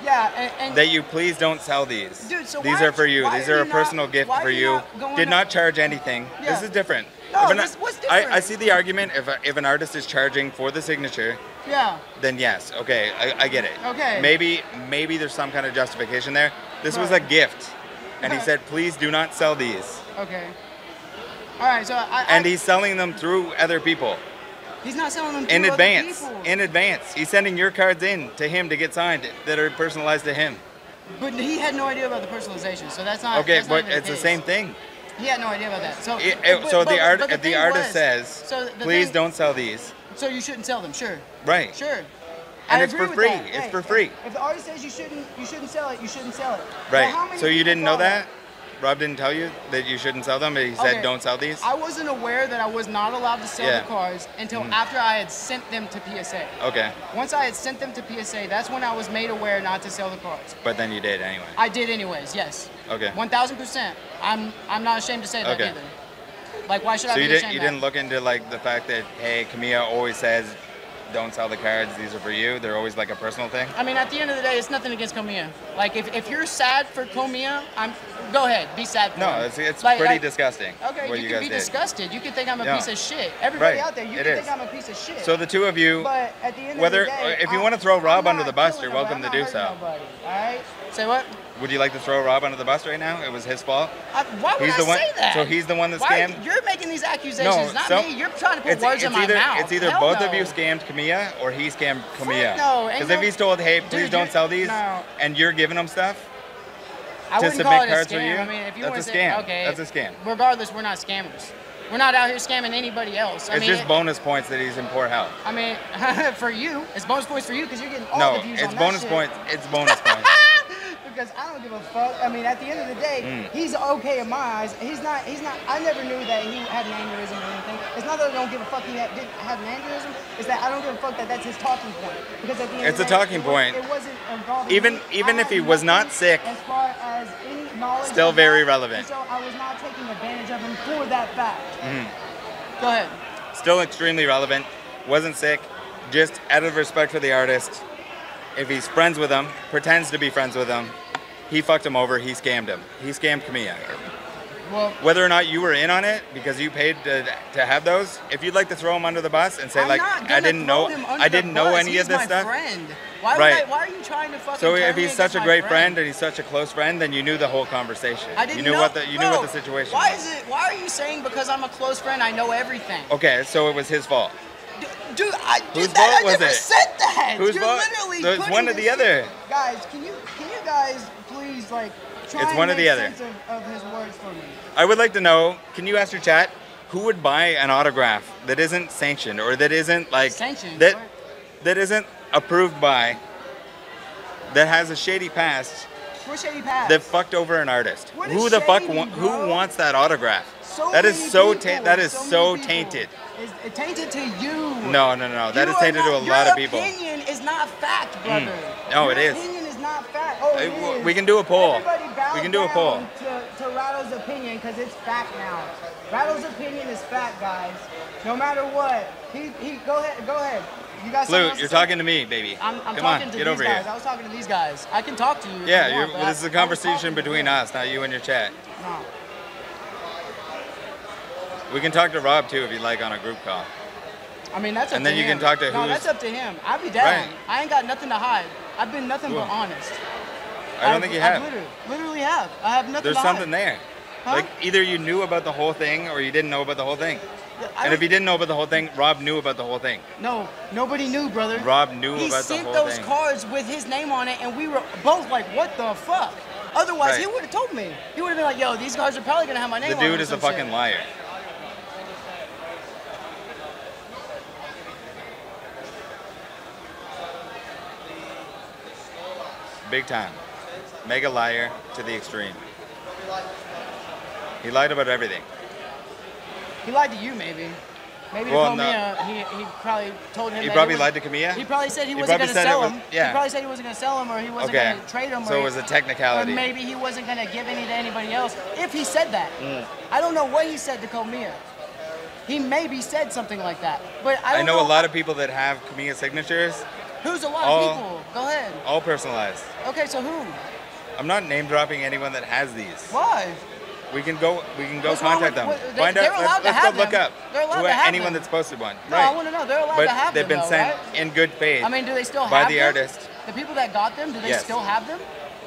Yeah, and, and that you please don't sell these. Dude, so these why, are for you. These are a personal not, gift for you. you Did not charge anything. Yeah. This is different. No, this, what's different? I, I see the argument if if an artist is charging for the signature. Yeah. Then yes, okay, I, I get it. Okay. Maybe maybe there's some kind of justification there. This right. was a gift. And he said, please do not sell these. Okay. All right, so I... I and he's selling them through other people. He's not selling them through in advance, other people. In advance. He's sending your cards in to him to get signed that are personalized to him. But he had no idea about the personalization, so that's not... Okay, that's but not it's the, the same thing. He had no idea about that. So, it, it, but, so but, the, art, but the, the artist was, says, so the please thing, don't sell these. So you shouldn't sell them, sure. Right. Sure. And I it's for free. It's hey, for free. If, if the artist says you shouldn't, you shouldn't sell it. You shouldn't sell it. Right. Well, so you didn't know that? Rob didn't tell you that you shouldn't sell them. But he said okay. don't sell these. I wasn't aware that I was not allowed to sell yeah. the cards until mm. after I had sent them to P S A. Okay. Once I had sent them to P S A, that's when I was made aware not to sell the cards. But then you did anyway. I did anyways. Yes. Okay. One thousand percent. I'm I'm not ashamed to say that okay. either. Like why should so I be ashamed? So you didn't you didn't look into like the fact that hey, Komiya always says, don't sell the cards, these are for you. They're always like a personal thing. I mean, at the end of the day, it's nothing against Komiya. Like, if, if you're sad for Komiya, I'm, go ahead, be sad for no, him. No, it's, it's like, pretty like, disgusting. Okay, what you, you can be did. disgusted. You can think I'm a yeah. piece of shit. Everybody right. out there, you it can is. think I'm a piece of shit. So the two of you, but at the end whether, of the day, if you I'm, want to throw Rob under the bus, you're welcome to do so. Nobody, all right? Say what? Would you like to throw Rob under the bus right now? It was his fault. I, why would he's I the one, say that? So he's the one that scammed? Why, you're making these accusations, no, not so, me. You're trying to put it's, words it's in my either, mouth. It's either Hell both no. of you scammed Komiya or he scammed Komiya. Because no, if he's told, hey, please dude, don't sell these, no. and you're giving him stuff I to submit call it cards a scam. for you, I mean, if you that's a scam. Say, okay, that's a scam. Regardless, we're not scammers. We're not out here scamming anybody else. I it's mean, just it, bonus points that he's in poor health. I mean, for you, it's bonus points for you because you're getting all no, the views on that No, it's bonus points. It's bonus points. Because I don't give a fuck. I mean, at the end of the day, mm. he's okay in my eyes. He's not, he's not, I never knew that he had an aneurysm or anything. It's not that I don't give a fuck he had, didn't have an aneurysm. It's that I don't give a fuck that that's his talking point. Because at the end it's of the day, it's a talking point. It wasn't involved. Even, even if he was not sick, as far as any knowledge, still very relevant. So I was not taking advantage of him for that fact. Mm. Go ahead. Still extremely relevant. Wasn't sick. Just out of respect for the artist, if he's friends with him, pretends to be friends with him, he fucked him over, he scammed him. He scammed Komiya. Well, whether or not you were in on it, because you paid to, to have those, if you'd like to throw him under the bus and say, I'm like, I didn't know I didn't know any he's of this my stuff. Friend. Why, right. would I, why are you trying to fucking So if he's such a great friend. friend and he's such a close friend, then you knew the whole conversation. I didn't you knew know, what the you bro, knew what the situation why was. Is it, why are you saying because I'm a close friend, I know everything? Okay, so it was his fault. Dude, I did Whose that. I was never it? said that. Whose You're fault? literally so it's one or the other. Guys, can you can you guys please like try it's one and make the other. sense of, of his words for me? I would like to know. Can you ask your chat who would buy an autograph that isn't sanctioned or that isn't like sanctioned that what? that isn't approved by that has a shady past? What shady past? That fucked over an artist. What who the shady, fuck wa bro? who wants that autograph? So that is so ta that is so, so tainted. Is it tainted to you? No, no, no. That you is tainted not, to a lot of people. Your opinion is not fact, brother. Mm. No, your it is. Your opinion is not fact. Oh, it it is. We can do a poll. We can do a poll. To, to Rattle's opinion, because it's fact now. Rattle's opinion is fact, guys. No matter what. He, he, go ahead. Go ahead. You guys. Flute, you're to talking to me, baby. I'm, I'm Come talking on, to get these over guys. Here. I was talking to these guys. I can talk to you. Yeah, if you want, you're, this I, is a conversation between us, not you and your chat. No. We can talk to Rob too if you like on a group call. I mean, that's up and to him. And then you can talk to who? No, that's up to him. I'd be down. Right. I ain't got nothing to hide. I've been nothing cool. but honest. I don't I've, think you have. I literally, literally have. I have nothing There's to hide. There's something there. Huh? Like, either you knew about the whole thing or you didn't know about the whole thing. I and if you didn't know about the whole thing, Rob knew about the whole thing. No, nobody knew, brother. Rob knew he about the whole thing. He sent those cards with his name on it, and we were both like, what the fuck? Otherwise, right. he would have told me. He would have been like, yo, these cards are probably going to have my name the on it. The dude is a fucking shit. liar. Big time. Mega liar to the extreme. He lied about everything. He lied to you, maybe. Maybe well, to Komiya, no. he, he probably told him he that probably he lied to Komiya? He probably said he, he wasn't going to sell him. Was, yeah. He probably said he wasn't going to sell him or he wasn't okay. going to trade him. So or it was a technicality. Or maybe he wasn't going to give any to anybody else if he said that. Mm. I don't know what he said to Komiya. He maybe said something like that. But I, don't I know, know a lot of people that have Komiya signatures. Who's a lot all, of people? Go ahead. All personalized. Okay, so who? I'm not name dropping anyone that has these. Why? We can go. We can go What's contact with, them. What, they, Find they're out. Allowed let's, to let's have go them. Look up. They're allowed who, to have anyone them. that's posted one. No, right. I want to know. They're allowed but to have they've them. They've been though, sent right? in good faith. I mean, do they still have them? By the artist. The people that got them, do they yes. still have them?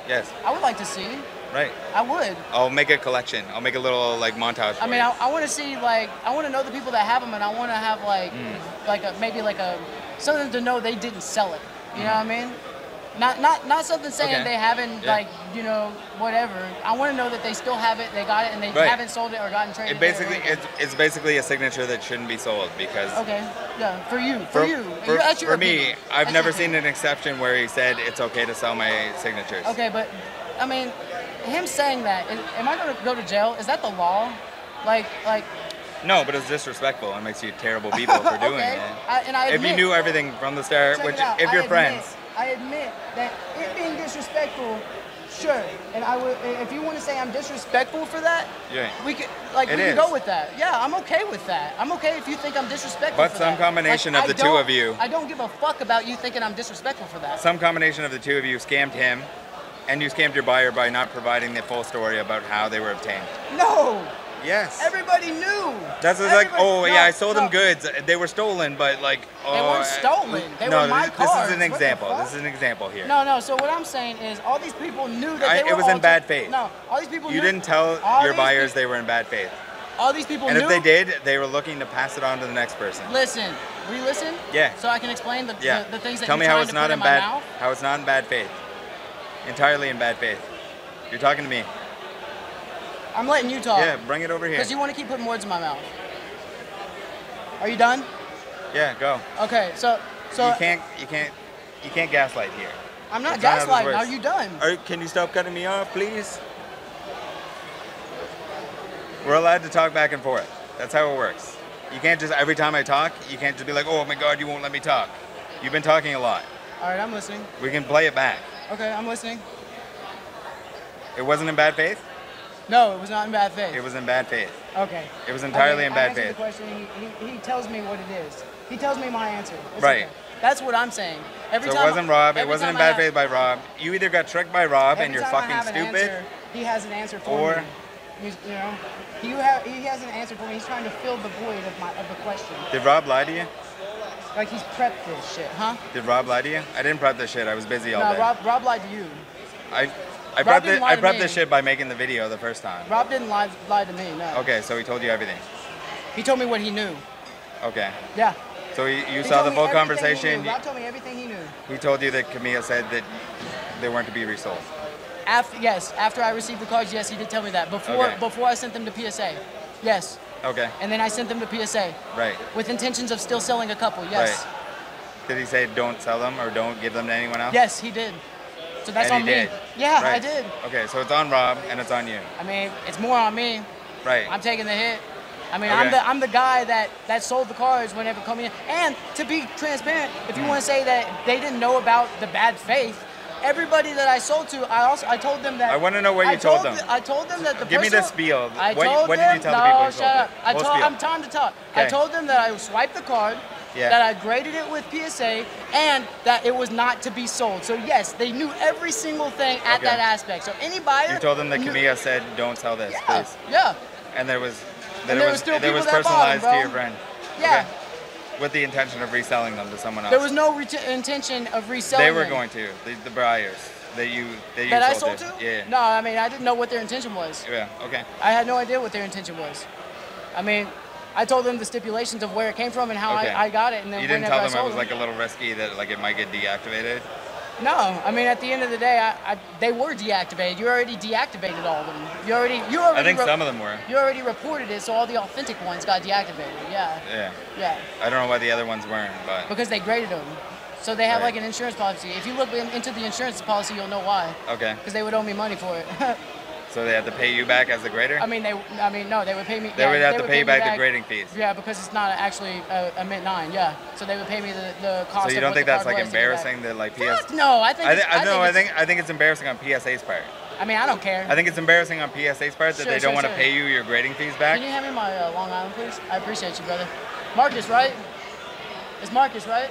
Yes. I would like to see. Right. I would. I'll make a collection. I'll make a little like montage. I mean, I, I want to see like I want to know the people that have them, and I want to have like mm. like a, maybe like a something to know they didn't sell it. You mm. know what I mean? Not not not something saying okay. they haven't yeah. like you know whatever. I want to know that they still have it, they got it, and they right. haven't sold it or gotten traded. It basically it it's, it's basically a signature that shouldn't be sold because. Okay. Yeah. For you. For, for you. For, that's your for me, I've that's never seen an exception where he said it's okay to sell my signatures. Okay, but I mean, him saying that, is, am I going to go to jail? Is that the law? Like like. No, but it's disrespectful and makes you terrible people for doing okay. it. I, and I admit, if you knew everything from the start, which if you're friends. I admit that it being disrespectful, sure. And I would, if you want to say I'm disrespectful for that, yeah. we could, like, it we can go with that. Yeah, I'm okay with that. I'm okay if you think I'm disrespectful. But for some that. combination like, of the two of you, I don't give a fuck about you thinking I'm disrespectful for that. Some combination of the two of you scammed him, and you scammed your buyer by not providing the full story about how they were obtained. No. Yes. Everybody knew. That's like, oh, no, yeah, I sold no. them goods. They were stolen, but like, oh. They weren't stolen. They no, were my this, cards. This is an example. This is an example here. No, no. So what I'm saying is all these people knew that I, they were It was in bad faith. No, all these people you knew. You didn't tell your buyers people, they were in bad faith. All these people and knew. And if they did, they were looking to pass it on to the next person. Listen. Will you listen? Yeah. So I can explain the, yeah. the, the things that Tell you're me trying how it's to not put in bad, mouth? How it's not in bad faith. Entirely in bad faith. You're talking to me. I'm letting you talk. Yeah, bring it over here. Because you want to keep putting words in my mouth. Are you done? Yeah, go. Okay, so so you can't you can't you can't gaslight here. I'm not gaslighting. Are you done? Are, can you stop cutting me off, please? We're allowed to talk back and forth. That's how it works. You can't just every time I talk, you can't just be like, oh my God, you won't let me talk. You've been talking a lot. All right, I'm listening. We can play it back. Okay, I'm listening. It wasn't in bad faith? No, it was not in bad faith. It was in bad faith. Okay. It was entirely I mean, in bad I faith. The question, he, he, he tells me what it is. He tells me my answer. It's right. Okay. That's what I'm saying. Every so time it wasn't Rob. It wasn't in bad have, faith by Rob. You either got tricked by Rob and you're fucking an stupid. Answer, he has an answer for or, me. He's, you know, you have, he has an answer for me. He's trying to fill the void of, my, of the question. Did Rob lie to you? Like he's prepped this shit, huh? Did Rob lie to you? I didn't prep this shit. I was busy all no, day. No, Rob, Rob lied to you. I. I prepped, it, I prepped this shit by making the video the first time. Rob didn't lie, lie to me, no. Okay, so he told you everything? He told me what he knew. Okay. Yeah. So he, you he saw the full conversation? Rob told me everything he knew. He told you that Komiya said that they weren't to be resold? After, yes, after I received the cards, yes, he did tell me that. Before, okay. before I sent them to P S A, yes. Okay. And then I sent them to P S A. Right. With intentions of still selling a couple, yes. Right. Did he say don't sell them or don't give them to anyone else? Yes, he did. So that's and on he me. Did. Yeah, right. I did. Okay, so it's on Rob and it's on you. I mean, it's more on me. Right. I'm taking the hit. I mean, okay. I'm the I'm the guy that, that sold the cards whenever coming in. And to be transparent, if you mm. want to say that they didn't know about the bad faith, everybody that I sold to, I also I told them that. I want to know what you told, told them. I told them that the Give person, me the spiel. I told what, what did you tell them, no, the people? No, shut up. I told, I'm time to talk. Okay. I told them that I swiped the card, yeah. that I graded it with P S A, and that it was not to be sold. So yes, they knew every single thing at okay. that aspect. So any buyer. You told them that Komiya said, don't sell this, yeah, please. Yeah. And there was, that and there was, was still there was personalized bought them, to your brand. Yeah. Okay. With the intention of reselling them to someone else. There was no ret intention of reselling them. They were them. going to, the, the buyers that you, that you that sold, I sold to. Yeah. No, I mean, I didn't know what their intention was. Yeah, okay. I had no idea what their intention was. I mean, I told them the stipulations of where it came from and how okay. I, I got it. And then you didn't tell them it was them. like a little risky, that like it might get deactivated? No, I mean, at the end of the day, I, I, they were deactivated. You already deactivated all of them. You already, you already. I think some of them were. You already reported it, so all the authentic ones got deactivated. Yeah. Yeah. Yeah. I don't know why the other ones weren't, but. Because they graded them, so they have right. like an insurance policy. If you look in, into the insurance policy, you'll know why. Okay. Because they would owe me money for it. So they have to pay you back as the grader? I mean, they. I mean, no, they would pay me. They yeah, would have they to would pay, pay you back, back the grading fees. Yeah, because it's not actually a, a mint nine. Yeah, so they would pay me the, the cost. So you don't of think that's like embarrassing that like P S A? No, I think. I, th I, I no, think I think I think it's embarrassing on P S A's part. I mean, I don't care. I think it's embarrassing on P S A's part that sure, they don't sure, want to sure. pay you your grading fees back. Can you hand me my uh, Long Island, please? I appreciate you, brother. Marcus, right? It's Marcus, right?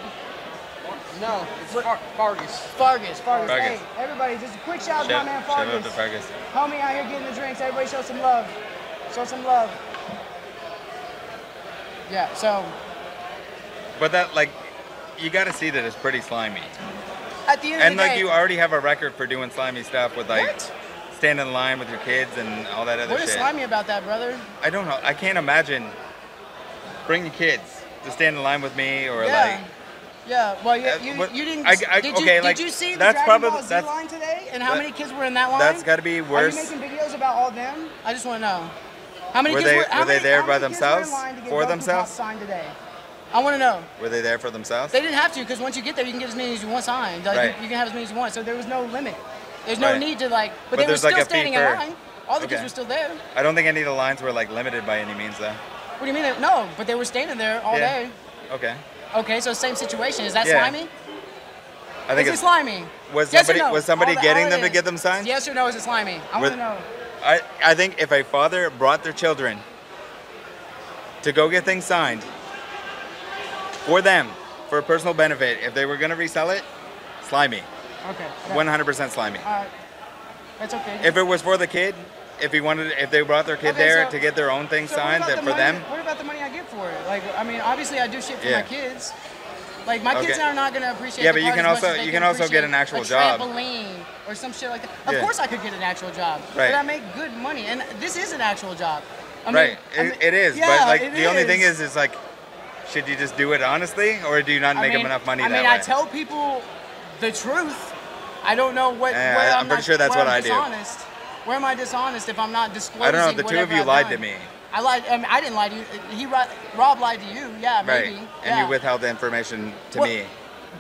No, it's Far Fargus. Fargus, Fargus. Fargus. Hey, everybody, just a quick shout out to my man Fargus. Shout out to Fargus. Homie out here getting the drinks. Everybody show some love. Show some love. Yeah, so. But that, like, you got to see that it's pretty slimy. At the end and, of the like, day, you already have a record for doing slimy stuff with, like, what? standing in line with your kids and all that other what shit. What is slimy about that, brother? I don't know. I can't imagine. Bring your kids to stand in line with me or, yeah. like. Yeah, well, you, you, you didn't. I, I, did, you, okay, like, did you see the that's Dragon Ball Z line today? And how that, many kids were in that line? That's got to be worse. Are you making videos about all them? I just want to know. How many were kids they, were, how were many, they there by themselves? For themselves? Signed today? I want to know. Were they there for themselves? They didn't have to, because once you get there, you can get as many as you want signed. Like, right. you, you can have as many as you want. So there was no limit. There's no right. need to, like. But, but they were still like standing in line. All the okay. kids were still there. I don't think any of the lines were, like, limited by any means, though. What do you mean? No, but they were standing there all day. Okay. Okay, so same situation. Is that yeah. slimy? I think is it's it slimy. Was somebody yes or no? was somebody all getting the, them to get them signed? Yes or no? Is it slimy? I want to know. I I think if a father brought their children to go get things signed for them for a personal benefit, if they were going to resell it, slimy. Okay. one hundred percent slimy. All right. That's okay. If it was for the kid, if he wanted, if they brought their kid okay, there so, to get their own thing so signed that the for money, them. What about the money I get for it? Like, I mean, obviously I do shit for yeah. my kids. Like, my okay. kids are not gonna appreciate. Yeah, but you can also you can also get an actual job. Trampoline or some shit like that. Of yeah. course, I could get an actual job. Right. But I make good money, and this is an actual job. I mean, right. It, I mean, it is. Yeah, but like the is. only thing is, is like, should you just do it honestly, or do you not make I mean, enough money? I that mean, way? I tell people the truth. I don't know what. Uh, I'm, I'm pretty not, sure that's what I do. Where am I dishonest if I'm not disclosing? I don't know if the two of you I've lied done. to me. I lied. I, mean, I didn't lie to you. He, Rob lied to you. Yeah, maybe. Right. And yeah. you withheld the information to well, me,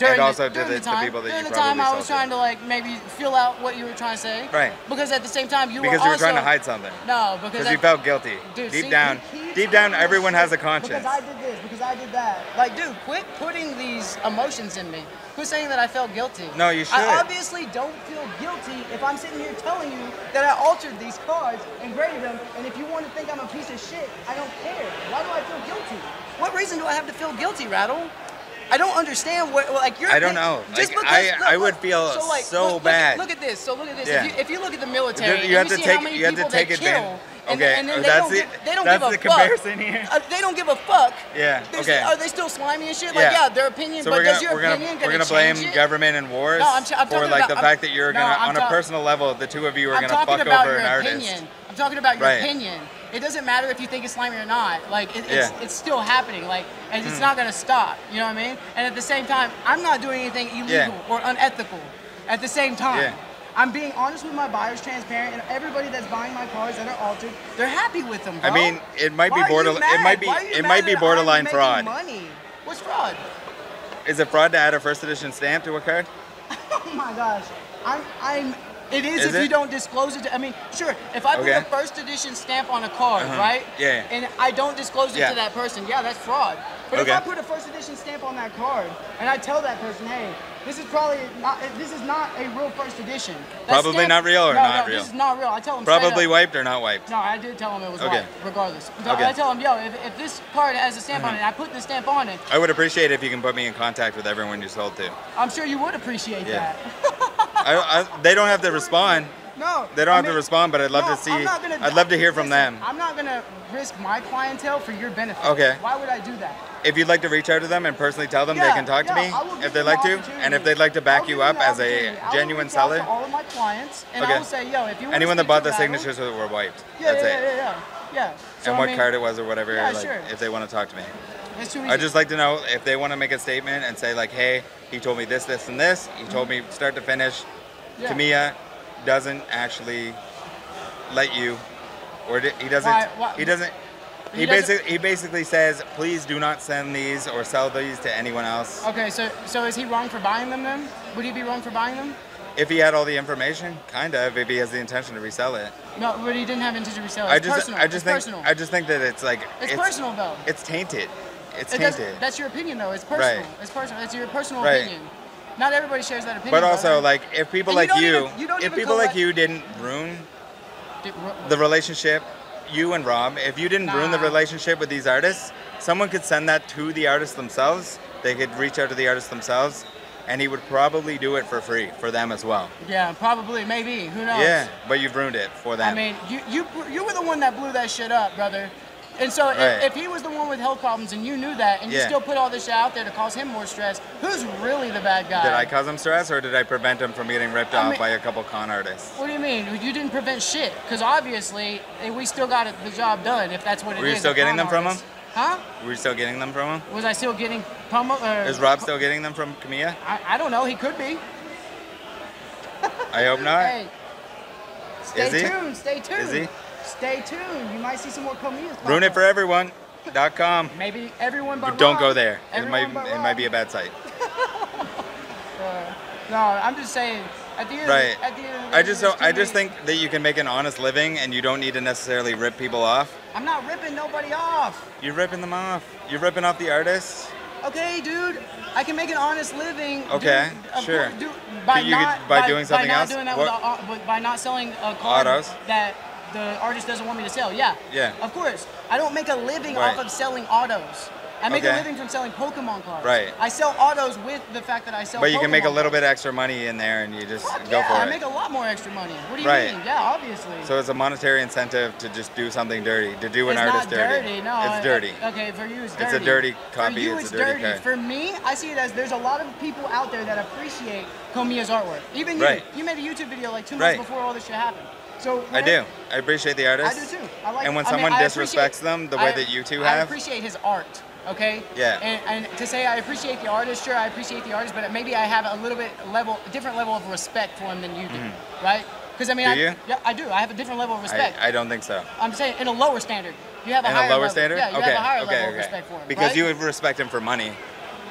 and also the, to the, the time, to people that during you the probably time I was trying to. to like maybe feel out what you were trying to say. Right. Because at the same time you because were because you were also, trying to hide something. No, because I, you felt guilty. Dude, deep see, down, deep down, everyone has a conscience. Because I did this. Because I did that. Like, dude, quit putting these emotions in me. Who's saying that I felt guilty? No, you should. I obviously don't feel guilty if I'm sitting here telling you that I altered these cards and graded them, and if you want to think I'm a piece of shit, I don't care. Why do I feel guilty? What reason do I have to feel guilty, Rattle? I don't understand what, like, you're- I don't know. Just like, because, I, look, I would feel so, like, so look, look, bad. Look at this, so look at this. Yeah. If, you, if you look at the military, you have to take advantage. Okay, and, and then that's they don't, it. They don't that's give a the comparison fuck. here. Uh, they don't give a fuck. Yeah. They're okay. Are they still slimy and shit? Like, yeah, yeah their opinion. So but gonna, does your we're gonna, opinion we're gonna blame it? government and wars no, I'm I'm for like about, the I'm, fact that you're no, gonna, I'm on a personal level, the two of you are I'm gonna fuck over an artist. Opinion. I'm talking about your right. opinion. It doesn't matter if you think it's slimy or not. Like, it, yeah. it's, it's still happening. Like, and it's mm. not gonna stop. You know what I mean? And at the same time, I'm not doing anything illegal yeah. or unethical. At the same time. I'm being honest with my buyers, transparent, and everybody that's buying my cars that are altered, they're happy with them, bro. I mean, it might be borderline. It might be. It might be borderline fraud. Money. What's fraud? Is it fraud to add a first edition stamp to a card? Oh my gosh, I'm. I'm It is, is if it? you don't disclose it to, I mean, sure, if I put okay. a first edition stamp on a card, uh-huh. right? Yeah. And I don't disclose it yeah. to that person, yeah, that's fraud. But okay. if I put a first edition stamp on that card, and I tell that person, hey, this is probably not, this is not a real first edition. That probably stamp, not real or no, not no, real? This is not real. I tell them probably wiped or not wiped? No, I did tell them it was okay. wiped, regardless. So okay. I tell them, yo, if, if this card has a stamp mm-hmm. on it, and I put the stamp on it. I would appreciate it if you can put me in contact with everyone you sold to. I'm sure you would appreciate yeah. that. I, I, they don't have to respond. No. They don't I mean, have to respond, but I'd love no, to see. I'm not gonna, I'd love to hear listen, from them. I'm not going to risk my clientele for your benefit. Okay. Why would I do that? If you'd like to reach out to them and personally tell them yeah, they can talk yeah, to me if they'd like to, and if they'd like to back you up as a genuine seller. To all of my clients, and okay. I will say, yo, if you want anyone that bought the battle, signatures were wiped. Yeah, that's yeah, it. yeah, yeah, yeah. yeah. So and I what mean, card it was or whatever. Yeah, like, sure. If they want to talk to me. I'd just like to know if they want to make a statement and say like, hey, he told me this, this, and this. He told mm-hmm. me start to finish. Yeah. Komiya doesn't actually let you, or he doesn't. Why, why, he doesn't. He, he doesn't, basically he basically says, please do not send these or sell these to anyone else. Okay, so so is he wrong for buying them then? Would he be wrong for buying them? If he had all the information, kind of. If he has the intention to resell it. No, but he didn't have intention to resell it. It's I just, personal. I just it's think, personal. I just think that it's like. It's, it's personal though. It's tainted. It's tainted. That's your opinion, though. It's personal. Right. It's personal. It's your personal right. opinion. Not everybody shares that opinion. But also, though. like, if people and like you, you, even, you if people like you didn't ruin did, the relationship, you and Rob, if you didn't nah. ruin the relationship with these artists, someone could send that to the artists themselves. They could reach out to the artists themselves, and he would probably do it for free for them as well. Yeah, probably, maybe. Who knows? Yeah, but you've ruined it for them. I mean, you you you were the one that blew that shit up, brother. And so right. if, if he was the one with health problems and you knew that and yeah. you still put all this shit out there to cause him more stress, who's really the bad guy? Did I cause him stress or did I prevent him from getting ripped I off mean, by a couple con artists? What do you mean? You didn't prevent shit. Because obviously we still got it, the job done if that's what it is. Were you still getting them from him? Huh? Were you still getting them from him? Was I still getting pummeled? Is Rob still getting them from Komiya? I, I don't know. He could be. I hope not. Hey, stay is tuned. He? Stay tuned. Is he? Stay tuned. You might see some more Komiya's. ruin it for everyone dot com. Maybe everyone but Don't Rob. go there. Everyone it might it might be a bad site. uh, no, I'm just saying. At the end, right. At the end of the I just don't, I just think that you can make an honest living and you don't need to necessarily rip people off. I'm not ripping nobody off. You're ripping them off. You're ripping off the artists. Okay, dude. I can make an honest living. Okay, do, sure. Do, by you not, could, by, by doing something by not else. Doing that with a, by not selling a card Autos. that. the artist doesn't want me to sell. Yeah. Yeah. Of course. I don't make a living right. off of selling autos. I make okay. a living from selling Pokemon cards. Right. I sell autos with the fact that I sell Pokemon But you Pokemon can make a little cards. bit extra money in there and you just Fuck go yeah, for it. I make a lot more extra money. What do you right. mean? Yeah, obviously. So it's a monetary incentive to just do something dirty, to do an it's artist dirty. dirty. No, it's dirty. I, okay, for you it's dirty. It's a dirty copy. For you it's, it's dirty. dirty. For me, I see it as there's a lot of people out there that appreciate Komiya's artwork. Even you. Right. You made a YouTube video like two months right. before all this shit happened. So I do. I appreciate the artist. I do too. I like. And when someone I mean, disrespects them the way I, that you two have, I appreciate his art. Okay. Yeah. And, and to say I appreciate the artist, sure, I appreciate the artist, but maybe I have a little bit level, different level of respect for him than you do, mm-hmm. right? Because I mean, do I, you? Yeah, I do. I have a different level of respect. I, I don't think so. I'm saying in a lower standard. You have a in higher a lower level. standard. Yeah, you okay. have a higher okay, level okay. of respect for him. Because right? you would respect him for money.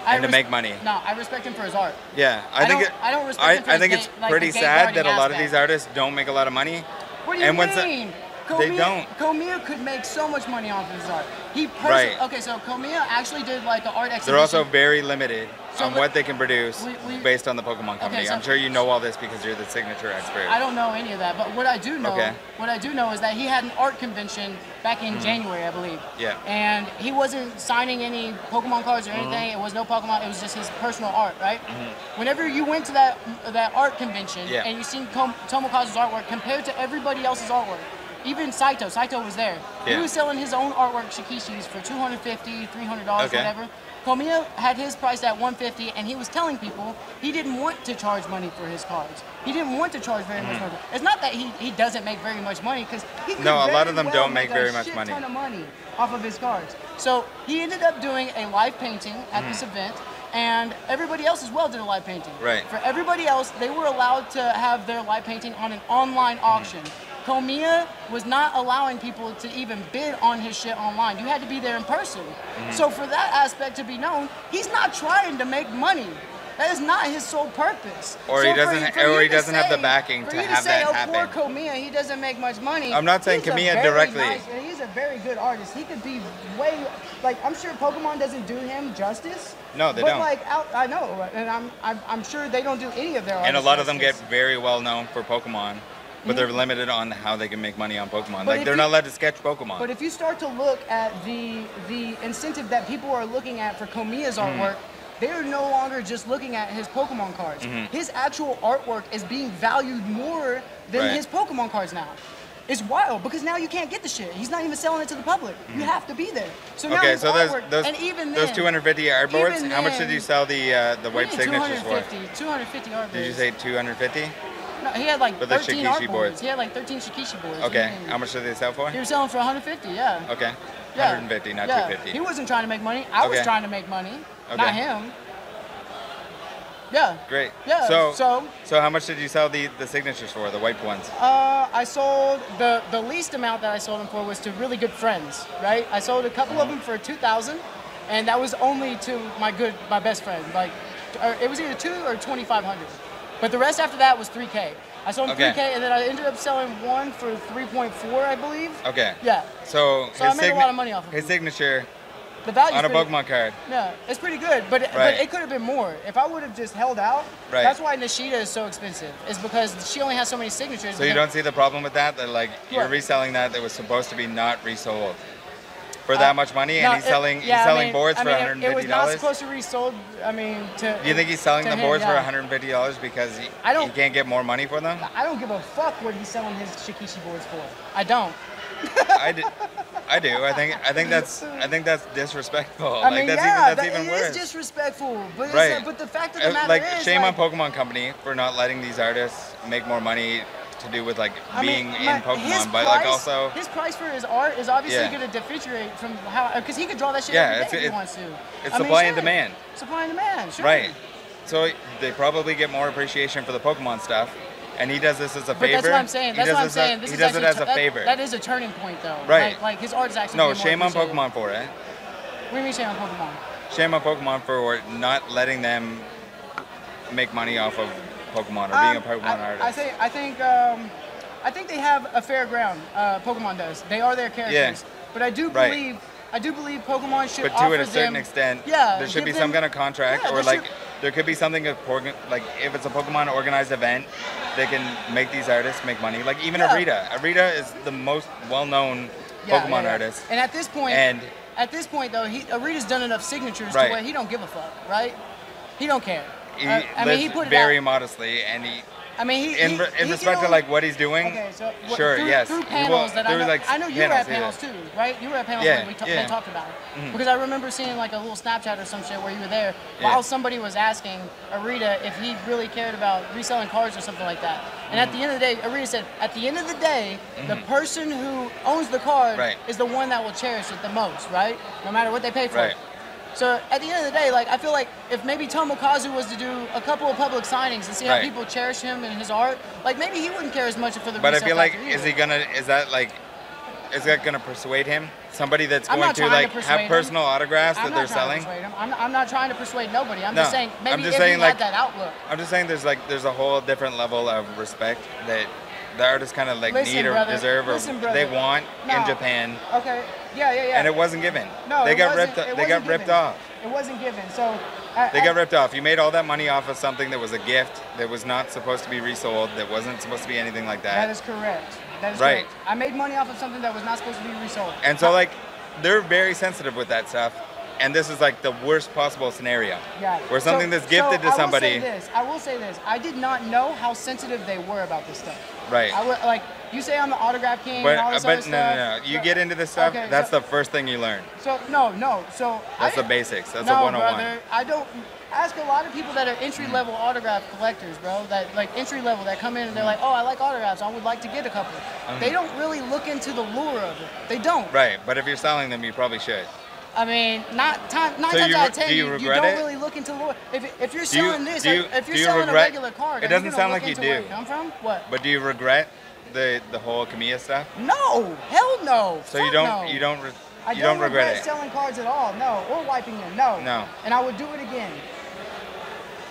And I to make money. No, I respect him for his art. Yeah, I, I think don't, it, I don't respect I, him for I his think it's gay, pretty like sad that a lot aspect. of these artists don't make a lot of money. What do you and mean? The, Komiya, they don't. Komiya could make so much money off of his art. He personally, right. okay, so Komiya actually did like an art exhibition. They're also very limited so on what they can produce we, we, based on the Pokemon company. Okay, so I'm sure you know all this because you're the signature expert. I don't know any of that, but what I do know, okay. what I do know is that he had an art convention back in mm-hmm. January, I believe. Yeah. And he wasn't signing any Pokemon cards or anything. Mm-hmm. It was no Pokemon. It was just his personal art, right? Mm-hmm. Whenever you went to that that art convention yeah. and you seen Kom Tomokazu's artwork compared to everybody else's artwork, even Saito, Saito was there. Yeah. He was selling his own artwork Shikishis for two hundred fifty dollars, three hundred dollars, okay. whatever. Komiya had his price at one hundred fifty dollars, and he was telling people he didn't want to charge money for his cards. He didn't want to charge very mm-hmm. much money. It's not that he, he doesn't make very much money, because he could No, a lot of them well don't make, make very much money. Ton of money off of his cards. So he ended up doing a live painting at mm-hmm. this event, and everybody else as well did a live painting. Right. For everybody else, they were allowed to have their live painting on an online auction. Mm-hmm. Komiya was not allowing people to even bid on his shit online. You had to be there in person. Mm-hmm. So for that aspect to be known, he's not trying to make money. That is not his sole purpose. Or so he doesn't, for, for or he doesn't say, have the backing to have to say, that oh, happen. For you to say, oh, poor Komiya, he doesn't make much money. I'm not saying Komiya directly. Nice, he's a very good artist. He could be way, like, I'm sure Pokemon doesn't do him justice. No, they but don't. But, like, out, I know, and I'm, I'm, I'm sure they don't do any of their artists. And a lot justice. of them get very well known for Pokemon. But they're limited on how they can make money on Pokemon. But like they're you, not allowed to sketch Pokemon. But if you start to look at the the incentive that people are looking at for Komiya's artwork, mm. they are no longer just looking at his Pokemon cards. Mm-hmm. His actual artwork is being valued more than right. his Pokemon cards now. It's wild because now you can't get the shit. He's not even selling it to the public. Mm-hmm. You have to be there. So now okay, his so artwork, those, those, and even then, those two hundred fifty artboards. How then, much did you sell the uh, the white signatures for? two hundred fifty artboards. Did you say two hundred fifty? No, he had like but thirteen artboards. Boards. He had like thirteen Shikishi boards. Okay, how much did they sell for? He was selling for one hundred fifty, yeah. Okay, yeah. one hundred fifty, not yeah. two hundred fifty. He wasn't trying to make money. I okay. was trying to make money, okay. not him. Yeah. Great. Yeah. So, so, so how much did you sell the, the signatures for, the white ones? Uh, I sold, the, the least amount that I sold them for was to really good friends, right? I sold a couple mm-hmm. of them for two thousand, and that was only to my good, my best friend. Like, it was either two or twenty-five hundred. But the rest after that was three K. I sold him okay. three K, and then I ended up selling one for three point four, I believe. Okay. Yeah. So, so I made a lot of money off of his him. signature the value on a pretty, Pokemon card. Yeah, it's pretty good, but, right. but it could have been more. If I would have just held out, right. that's why Nishida is so expensive. It's because she only has so many signatures. So you don't see the problem with that? That like you're what? reselling that that was supposed to be not resold for that uh, much money, no, and he's it, selling yeah, he's selling I mean, boards I mean, for one hundred fifty dollars? It was not supposed to be sold, I mean, to... Do you think he's selling the him, boards yeah. for one hundred fifty dollars because he, I don't, he can't get more money for them? I don't give a fuck what he's selling his Shikishi boards for. I don't. I do. I do. I think I think that's I think that's disrespectful. I mean, like, that's yeah, even, that's that, even it worse. It is disrespectful, but it's, right. uh, but the fact of the matter like, is, shame like, on Pokemon Company for not letting these artists make more money to do with like I being mean, in Pokemon, but price, like also his price for his art is obviously yeah. going to differentiate from how because he could draw that shit yeah, every day it's, if he wants to. It's I supply mean, and sure. demand. Supply and demand, sure. Right. So they probably get more appreciation for the Pokemon stuff. And he does this as a favor. But that's what I'm saying. That's what I'm saying. This he does it as a favor. That, that is a turning point, though. Right. Like, like his art is actually. No, shame on Pokemon for it. What do you mean shame on Pokemon? Shame on Pokemon for not letting them make money off of Pokemon or um, being a Pokemon I, artist. I think. I think. Um, I think they have a fair ground. Uh, Pokemon does. They are their characters. Yeah. But I do right. believe. I do believe Pokemon should. But to offer a certain them, extent, yeah, there should be them, some kind of contract yeah, or like. Should, There could be something, like if it's a Pokemon organized event, they can make these artists make money. Like even yeah. Arita. Arita is the most well-known yeah, Pokemon yeah, yeah. artist. And at this point, and at this point though, he, Arita's done enough signatures right. to where he don't give a fuck, right? He don't care. He uh, I lives mean, he put it very out. modestly, and he. I mean, he, in, he, in he respect to like what he's doing, okay, so, what, sure, through, yes. Through panels that I know, like I know you were at panels yeah. too, right? You were at panels yeah, when we ta yeah. talked about it. Mm-hmm. Because I remember seeing like a little Snapchat or some shit where you were there while yeah. somebody was asking Arita if he really cared about reselling cards or something like that. And mm-hmm. at the end of the day, Arita said, at the end of the day, mm-hmm. the person who owns the card right. is the one that will cherish it the most, right? No matter what they pay for right. it. So at the end of the day, like I feel like if maybe Tomokazu was to do a couple of public signings and see how right. people cherish him and his art, like maybe he wouldn't care as much for the. But I feel like either. is he gonna? Is that like? Is that gonna persuade him? Somebody that's I'm going to like to have him. personal autographs I'm that they're selling. I'm, I'm not trying to persuade nobody. I'm no, just saying maybe I'm just if saying, he like, had that outlook. I'm just saying there's like there's a whole different level of respect that the artists kind of like listen, need or brother, deserve or listen, they want no. in Japan. Okay. Yeah, yeah, yeah. And it wasn't given. No, they it got ripped. They got given. ripped off. It wasn't given. So I, they I, got ripped off. You made all that money off of something that was a gift, that was not supposed to be resold, that wasn't supposed to be anything like that. That is correct. That is right. correct. I made money off of something that was not supposed to be resold. And so, like, they're very sensitive with that stuff. And this is like the worst possible scenario, yeah. where something so, that's gifted so to somebody. I will say this. I will say this. I did not know how sensitive they were about this stuff. Right. I would, like you say, I'm the autograph king but, and all this but other no, stuff. no, no. You but, get into this stuff. Okay, that's so, the first thing you learn. So no, no. So that's I, the basics. That's no, a one oh one. Brother, I don't ask a lot of people that are entry level mm. autograph collectors, bro. That like entry level that come in and they're like, oh, I like autographs. I would like to get a couple. Mm-hmm. They don't really look into the lure of it. They don't. Right. But if you're selling them, you probably should. I mean, not time, nine so times you, out of ten, do you, you, you don't it? really look into lore. If, if you're selling you, this, you, if you're selling regret, a regular card, it doesn't you sound like you do. Where it come from? What? But do you regret the the whole Komiya stuff? No, hell no. So hell you don't no. you don't re, you don't, don't regret, regret it. selling cards at all, no, or wiping them, no. No. And I would do it again.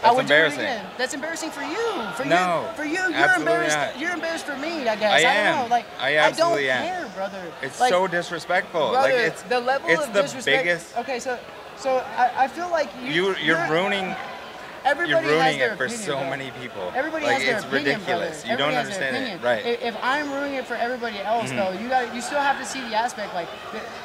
That's I embarrassing. That's embarrassing for you. For no, you, for you, you're embarrassed. Not. You're embarrassed for me, I guess. I, I am. don't know. Like I, absolutely I don't am. care, brother. It's like, so disrespectful. Brother, like it's the level it's of the disrespect. biggest. Okay, so so I, I feel like you, you you're, you're ruining. Everybody You're ruining has their it for opinion, so bro. many people. Everybody like, has their it's opinion, ridiculous. You don't understand it, right? If I'm ruining it for everybody else, mm-hmm. though, you got you still have to see the aspect. Like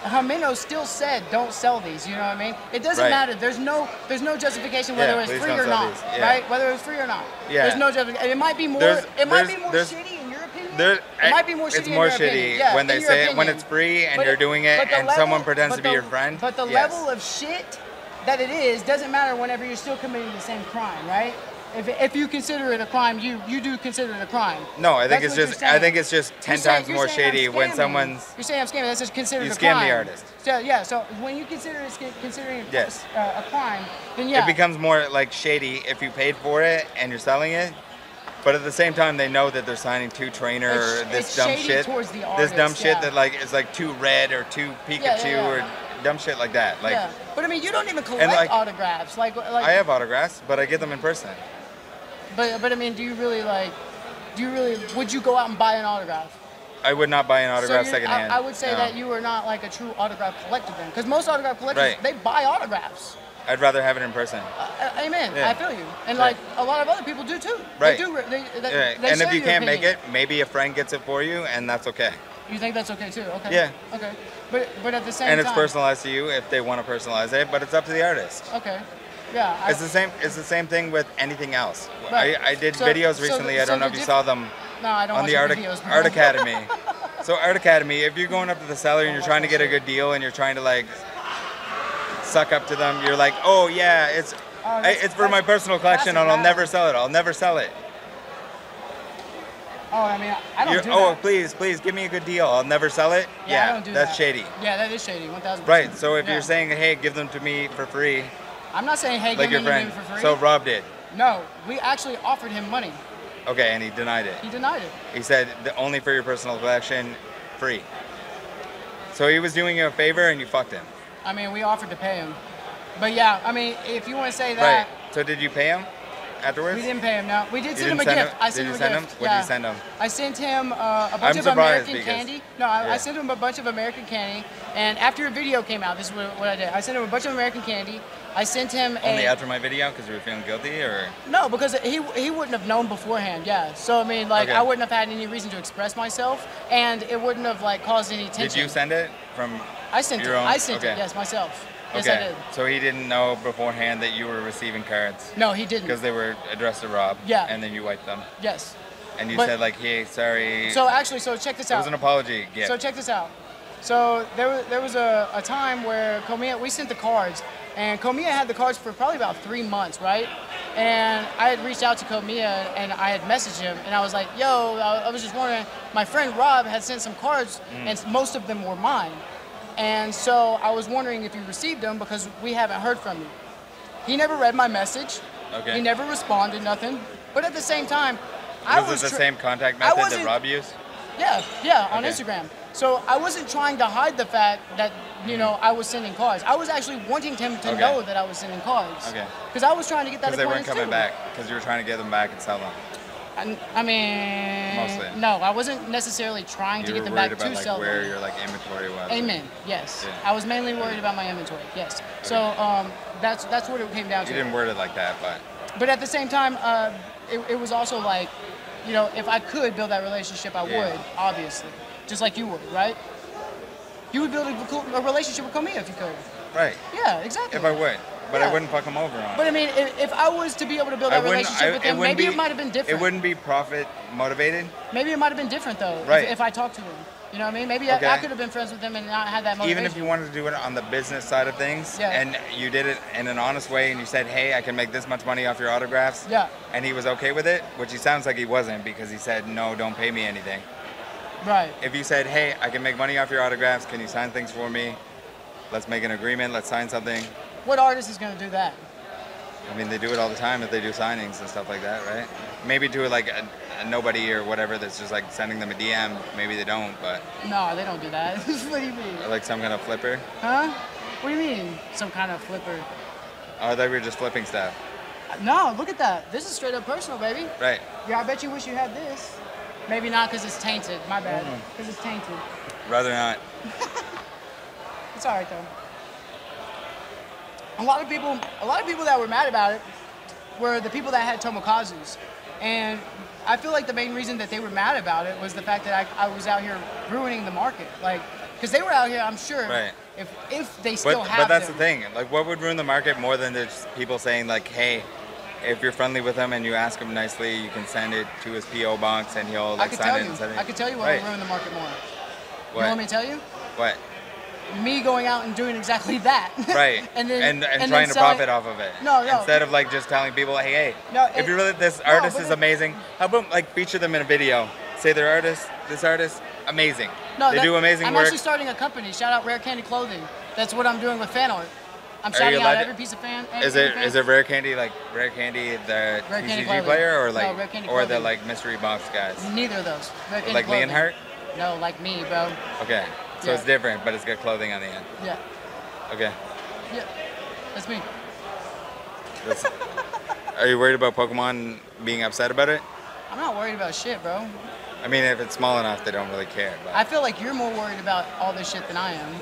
Jimeno still said, "Don't sell these." You know what I mean? It doesn't right. matter. There's no there's no justification whether yeah, it's free or not, yeah. right? Whether it's free or not. Yeah. There's no justification. It might be more. There's, it might be more shitty. There, it might be more shitty. It's more shitty yeah, when they say opinion. it when it's free and but, you're doing it and level, someone pretends to be your friend. But the level of shit that it is doesn't matter whenever you're still committing the same crime, right? If, if you consider it a crime, you you do consider it a crime. No, I think That's it's just I think it's just ten you're times saying, more shady when someone's. You're saying I'm scamming. That's just considered a crime. You scam the artist. So yeah, so when you consider it's considering it yes. uh, a crime, then yeah. It becomes more like shady if you paid for it and you're selling it. But at the same time, they know that they're signing two trainer or this dumb shit. Towards the artist, this dumb yeah. shit that like is like two red or two Pikachu yeah, yeah, yeah. or. Uh, dumb shit like that. Like, yeah. But I mean, you don't even collect like, autographs. Like, like I have autographs, but I get them in person. But but I mean, do you really like, do you really, would you go out and buy an autograph? I would not buy an autograph so secondhand. I, I would say no. that you are not like a true autograph collector then. Because most autograph collectors, right. they buy autographs. I'd rather have it in person. Uh, amen. Yeah. I feel you. And right. like a lot of other people do too. Right. They do, they, they, right. they and if you can't opinion. make it, maybe a friend gets it for you and that's okay. You think that's okay too? Okay. Yeah. Okay. But but at the same time. And it's time, personalized to you if they want to personalize it, but it's up to the artist. Okay. Yeah. I, it's the same. It's the same thing with anything else. Right. I, I did so, videos recently. So the, I don't so know if you saw them. No, I don't. On watch the Art, videos, Art Academy. So Art Academy, if you're going up to the seller and you're trying to get a good deal and you're trying to like suck up to them, you're like, oh yeah, it's oh, I, it's for my personal collection, and I'll bad. never sell it. I'll never sell it. Oh, I mean, I don't You're, do that. Oh, please, please, give me a good deal. I'll never sell it. Yeah, yeah I don't do that's that. shady. Yeah, that is shady, one thousand percent. Right, so if yeah. you're saying, hey, give them to me for free. I'm not saying, hey, like give them to me for free. So Rob did. No, we actually offered him money. Okay, and he denied it. He denied it. He said, only for your personal collection, free. So he was doing you a favor and you fucked him. I mean, we offered to pay him. But yeah, I mean, if you want to say that. Right, so did you pay him? Afterwards? We didn't pay him. No, we did send him a gift. I sent him a gift. What did you send him? I sent him uh, a bunch of American candy. No, I, yeah. I sent him a bunch of American candy. And after a video came out, this is what, what I did. I sent him a bunch of American candy. I sent him a... Only after my video because you were feeling guilty, or? No, because he he wouldn't have known beforehand. Yeah. So I mean, like okay. I wouldn't have had any reason to express myself, and it wouldn't have like caused any tension. Did you send it from? I sent it. I sent okay. it. Yes, myself. Okay. Yes, I did. So he didn't know beforehand that you were receiving cards? No, he didn't. Because they were addressed to Rob? Yeah. And then you wiped them? Yes. And you but, said like, hey, sorry. So actually, so check this out. It was an apology gift. So check this out. So there was, there was a, a time where Komiya, we sent the cards. And Komiya had the cards for probably about three months, right? And I had reached out to Komiya and I had messaged him and I was like, yo, I was just wondering, my friend Rob had sent some cards mm. and most of them were mine. And so I was wondering if you received them because we haven't heard from you. He never read my message. Okay. He never responded, nothing. But at the same time, was I was- Was it the same contact method that Rob used? Yeah, yeah, on okay. Instagram. So I wasn't trying to hide the fact that, you know, I was sending cards. I was actually wanting him to okay. know that I was sending cards. Okay. Because I was trying to get that acquaintance too. Because they weren't coming back, because you were trying to get them back and sell them. I mean, Mostly. no, I wasn't necessarily trying you to get them back about, to like, sell them. You were worried about like where your like inventory was. Amen. Yes, yeah. I was mainly worried about my inventory. Yes. Okay. So um, that's that's what it came down you to. You didn't word it like that, but. But at the same time, uh, it, it was also like, you know, if I could build that relationship, I yeah. would obviously, just like you would, right? You would build a, a relationship with Komiya if you could. Right. Yeah, exactly. If I would. But yeah. I wouldn't fuck him over on it. But I mean, if, if I was to be able to build that relationship I, with him, maybe be, it might have been different. It wouldn't be profit motivated. Maybe it might have been different though, right. if, if I talked to him. You know what I mean? Maybe okay. I, I could have been friends with him and not had that motivation. Even if you wanted to do it on the business side of things, yeah. and you did it in an honest way and you said, hey, I can make this much money off your autographs, yeah. and he was okay with it, which he sounds like he wasn't because he said, no, don't pay me anything. Right. If you said, hey, I can make money off your autographs, can you sign things for me? Let's make an agreement, let's sign something. What artist is going to do that? I mean, they do it all the time if they do signings and stuff like that, right? Maybe do it like a, a nobody or whatever that's just like sending them a D M. Maybe they don't, but... No, they don't do that. What do you mean? Or like some kind of flipper? Huh? What do you mean, some kind of flipper? Oh, they were just flipping stuff. No, look at that. This is straight up personal, baby. Right. Yeah, I bet you wish you had this. Maybe not because it's tainted. My bad. Because mm-hmm. it's tainted. Rather not. It's all right, though. A lot of people, a lot of people that were mad about it were the people that had Tomokazus. And I feel like the main reason that they were mad about it was the fact that I, I was out here ruining the market. Like, because they were out here, I'm sure, right. if, if they still but, have But that's them. the thing. Like, what would ruin the market more than just people saying, like, hey, if you're friendly with him and you ask him nicely, you can send it to his P O box and he'll like, sign it and send it. I could tell you what right. would ruin the market more. What? You want me to tell you? What? Me going out and doing exactly that. Right. and then and, and, and trying then to selling... profit off of it. No, no. Instead of like just telling people, hey, hey, no, if it, you really, this no, artist is it, amazing, how about like feature them in a video? Say their artist, this artist, amazing. No, they that, do amazing I'm work. I'm actually starting a company. Shout out Rare Candy Clothing. That's what I'm doing with fan art. I'm shouting out every piece of fan. Is it is it Rare Candy like Rare Candy the T C G player or like no, or the like mystery box guys? Neither of those. Rare Candy like Leonhardt? No, like me, bro. Okay, so yeah. it's different, but it's got clothing on the end. Yeah. Okay. Yeah, that's me. That's, are you worried about Pokemon being upset about it? I'm not worried about shit, bro. I mean, if it's small enough, they don't really care. But. I feel like you're more worried about all this shit than I am.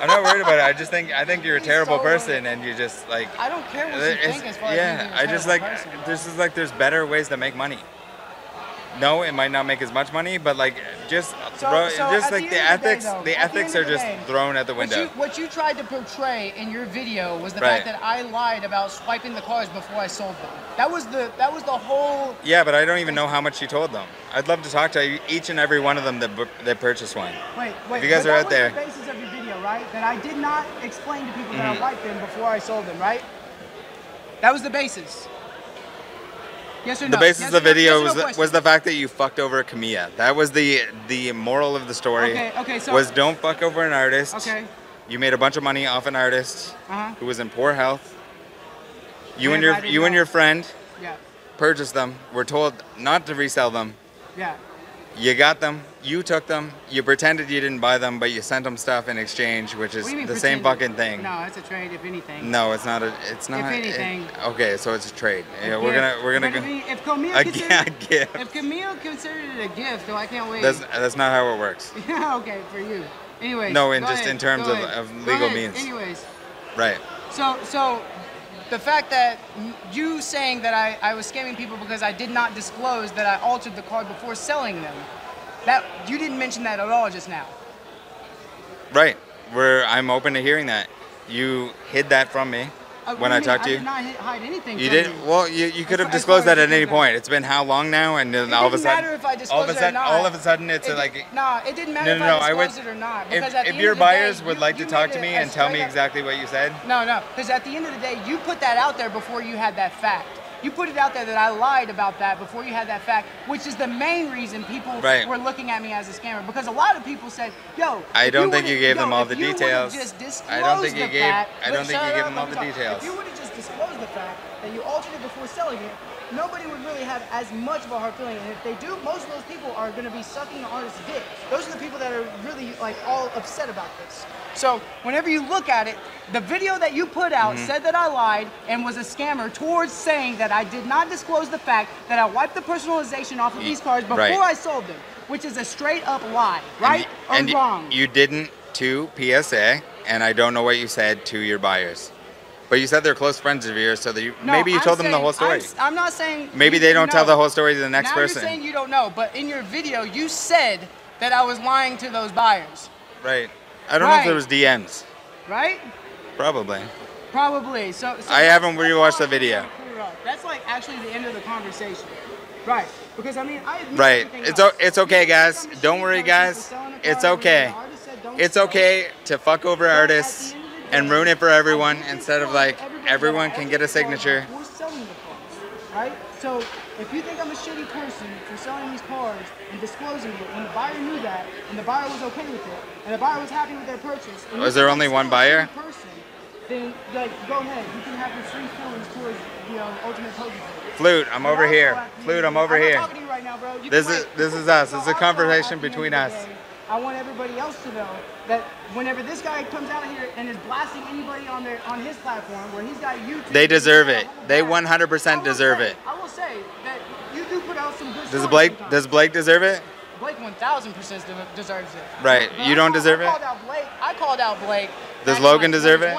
I'm not worried about it. I just think I think you're a terrible so person, and you just like. I don't care what you think as far as yeah, I just like person, this is like there's better ways to make money. No, it might not make as much money, but like just so, throw, so just like the, the ethics, day, though, the ethics the are the just day, thrown at the window. What you, what you tried to portray in your video was the right. fact that I lied about swiping the cars before I sold them. That was the that was the whole. Yeah, but I don't even know how much you told them. I'd love to talk to each and every one of them that that purchased one. Wait, wait. If you guys are out there. The basis of your video, right? That I did not explain to people mm-hmm. that I liked them before I sold them, right? That was the basis. Yes or no? The basis yes of the video no, yes was, no was the fact that you fucked over a Komiya. That was the the moral of the story. Okay, okay, so was don't fuck over an artist. Okay. You made a bunch of money off an artist uh-huh. who was in poor health. You Man, and your you know. and your friend yeah. purchased them. Were told not to resell them. Yeah. You got them. You took them. You pretended you didn't buy them, but you sent them stuff in exchange, which is the pretended? same fucking thing. No, it's a trade, if anything. No, it's not a. It's not. If anything. It, okay, so it's a trade. Yeah, we're gonna we're gonna go. If Komiya considered a gift. If Komiya considered it a gift, though, I can't wait. That's that's not how it works. Yeah. Okay, for you. Anyways. No, and just ahead, in terms of, of legal means. Anyways. Right. So so. The fact that you saying that I, I was scamming people because I did not disclose that I altered the card before selling them, that you didn't mention that at all just now. Right. We're, I'm open to hearing that. You hid that from me uh, when I mean, talked to you. I did not hide anything you from did, you. Well, you, you could as, have disclosed that at any point. It's been how long now? And then it all, of sudden, if I all of a sudden, all of a sudden, it's it, like... Nah, it didn't matter no, no, if I disclosed no, I would, it or not. Because if, at the if end your of the buyers day, would you, like to talk to me and tell me up. exactly what you said... No, no. Because at the end of the day, you put that out there before you had that fact. You put it out there that I lied about that before you had that fact, which is the main reason people right. were looking at me as a scammer. Because a lot of people said, "Yo, I don't you think you gave yo, them all the details. Just I don't think you gave. Fact, I don't think you gave them all the details. If you would have just disclosed the fact that you altered it before selling it, nobody would really have as much of a hard feeling. And if they do, most of those people are going to be sucking the artist's dick. Those are the people that are really like all upset about this. So whenever you look at it, the video that you put out mm-hmm. said that I lied and was a scammer towards saying that I did not disclose the fact that I wiped the personalization off of these cards before right. I sold them, which is a straight up lie, right and, or and wrong? You didn't to P S A, and I don't know what you said to your buyers. But you said they're close friends of yours, so that you, no, maybe you I'm told saying, them the whole story. I'm, I'm not saying... Maybe they don't know. tell the whole story to the next now person. Now you're saying you don't know, but in your video, you said that I was lying to those buyers. Right. I don't right. know if there was D Ms. Right? Probably. Probably. So, so I haven't rewatched the video. That's like actually the end of the conversation. Right. Because I mean, I admit Right. It's, o it's okay, guys. Don't worry, guys. It's okay. It's okay to fuck over artists and ruin it for everyone instead of like everyone can get a signature. We're selling the cards, right? So if you think I'm a shitty person for selling these cards and disclosing it, when the buyer knew that and the buyer was okay with it and the buyer was happy with their purchase, and was there only one buyer? Person, then like go ahead, you can have your free feelings towards you know Ultimate Pokemon. Flute, I'm over here. Flute, I'm over here. This is this is us. It's a conversation between us. I want everybody else to know that whenever this guy comes out of here and is blasting anybody on their on his platform, where he's got YouTube, they deserve it. They one hundred percent deserve it. I will say that you do put out some good. Does Blake sometimes. Does Blake deserve it? Blake one thousand percent deserves it. Right. But you don't deserve it? I called out Blake. I called out Blake. Does Logan deserve it?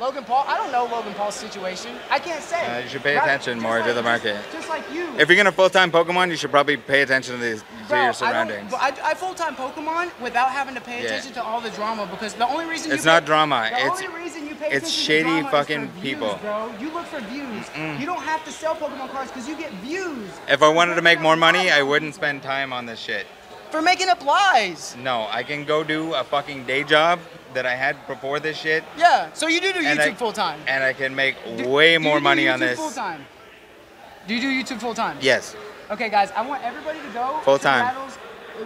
Logan Paul, I don't know Logan Paul's situation. I can't say. Uh, you should pay attention more to the market. Just like you. If you're going to full-time Pokemon, you should probably pay attention to, these, Bro, to your surroundings. I, I, I full-time Pokemon without having to pay yeah. attention to all the drama, because the only reason you It's pay, not drama. The it's, only reason you pay it's attention shady to fucking is for views, people. Bro. You look for views. Mm-mm. You don't have to sell Pokemon cards because you get views. If I wanted to make more money, I wouldn't spend time on this shit. For making up lies. No, I can go do a fucking day job that I had before this shit. Yeah, so you do do YouTube I, full time. And I can make do, way do more do money YouTube on this. Full time? Do you do YouTube full time? Yes. Okay, guys, I want everybody to go full to time. Rattle's,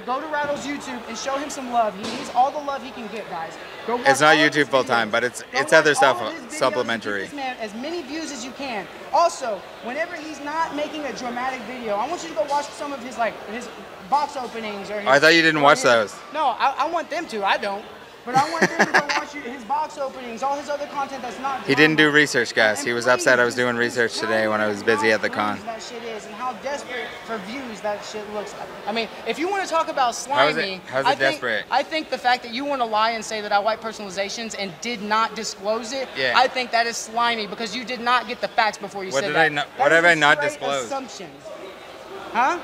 go to Rattle's YouTube and show him some love. He needs all the love he can get, guys. Go watch it's not YouTube full time, but it's go it's other stuff supplementary. This man as many views as you can. Also, whenever he's not making a dramatic video, I want you to go watch some of his like his. box openings or his, I thought you didn't watch his, those. No, I, I want them to. I don't. But I want them to go watch his box openings, all his other content that's not He didn't do research, guys. He was upset I was doing research today when I was busy at the con. That shit is and how desperate for views that shit looks like. I mean, if you want to talk about slimy, how's it desperate? I think the fact that you want to lie and say that I wipe personalizations and did not disclose it, yeah. I think that is slimy because you did not get the facts before you said that. What did I not, what have I not disclosed? Assumptions. Huh?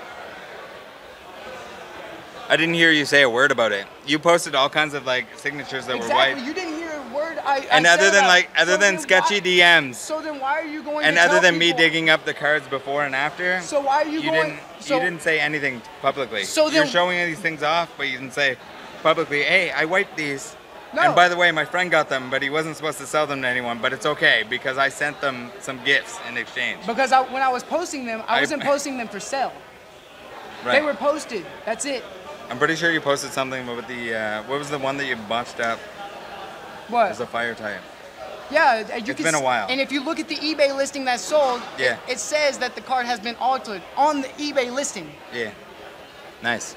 I didn't hear you say a word about it. You posted all kinds of like signatures that exactly. were white. Exactly, you didn't hear a word. I, and I other than like, other so than sketchy why, D Ms. So then why are you going? And to other than people? me digging up the cards before and after. So why are you, you going? Didn't, so, you didn't say anything publicly. So then, you're showing these things off, but you didn't say publicly, "Hey, I wiped these." No. And by the way, my friend got them, but he wasn't supposed to sell them to anyone. But it's okay because I sent them some gifts in exchange. Because I, when I was posting them, I wasn't I, posting them for sale. Right. They were posted. That's it. I'm pretty sure you posted something with the, uh, what was the one that you botched up? What? It was a fire type. Yeah. You it's been a while. And if you look at the eBay listing that sold, yeah. it, it says that the card has been altered on the eBay listing. Yeah. Nice.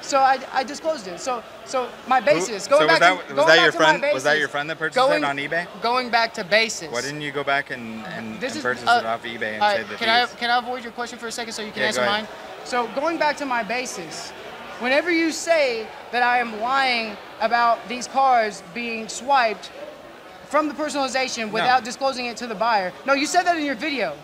So I, I disclosed it. So so my basis, going so back that, to, going back to friend, my basis. Was that your friend that purchased going, it on eBay? Going back to basis. Why didn't you go back and, and, this and is, purchase uh, it off eBay and uh, say the can I, can I avoid your question for a second so you can yeah, answer mine? So going back to my basis, whenever you say that I am lying about these cards being swiped from the personalization without no. disclosing it to the buyer. No, you said that in your video.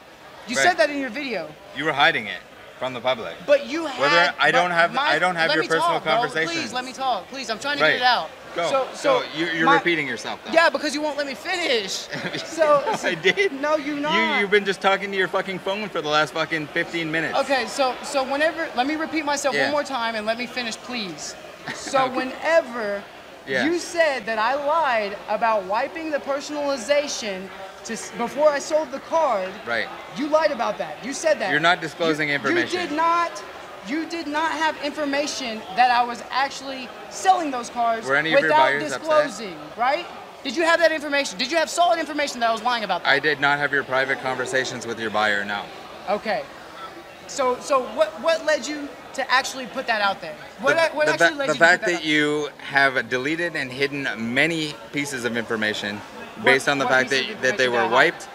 You right. said that in your video. You were hiding it from the public. But you had. Whether I don't have my, I don't have your personal conversation. Please let me talk. Please, I'm trying to right. get it out. Go. So, so, so you're, you're my, repeating yourself. Though. Yeah, because you won't let me finish. So no, I did. No, you're not. You, you've been just talking to your fucking phone for the last fucking fifteen minutes. Okay, so so whenever, let me repeat myself yeah. one more time and let me finish, please. So okay. whenever yeah. you said that I lied about wiping the personalization to, before I sold the card, right? You lied about that. You said that. You're not disclosing you, information. You did not. You did not have information that I was actually selling those cars without disclosing, upset? right? Did you have that information? Did you have solid information that I was lying about that? I did not have your private conversations with your buyer, no. Okay. So so what, what led you to actually put that out there? What, the, what the, actually led the you to put that out there? The fact that you have deleted and hidden many pieces of information what, based on the fact that, that they were that wiped. Out?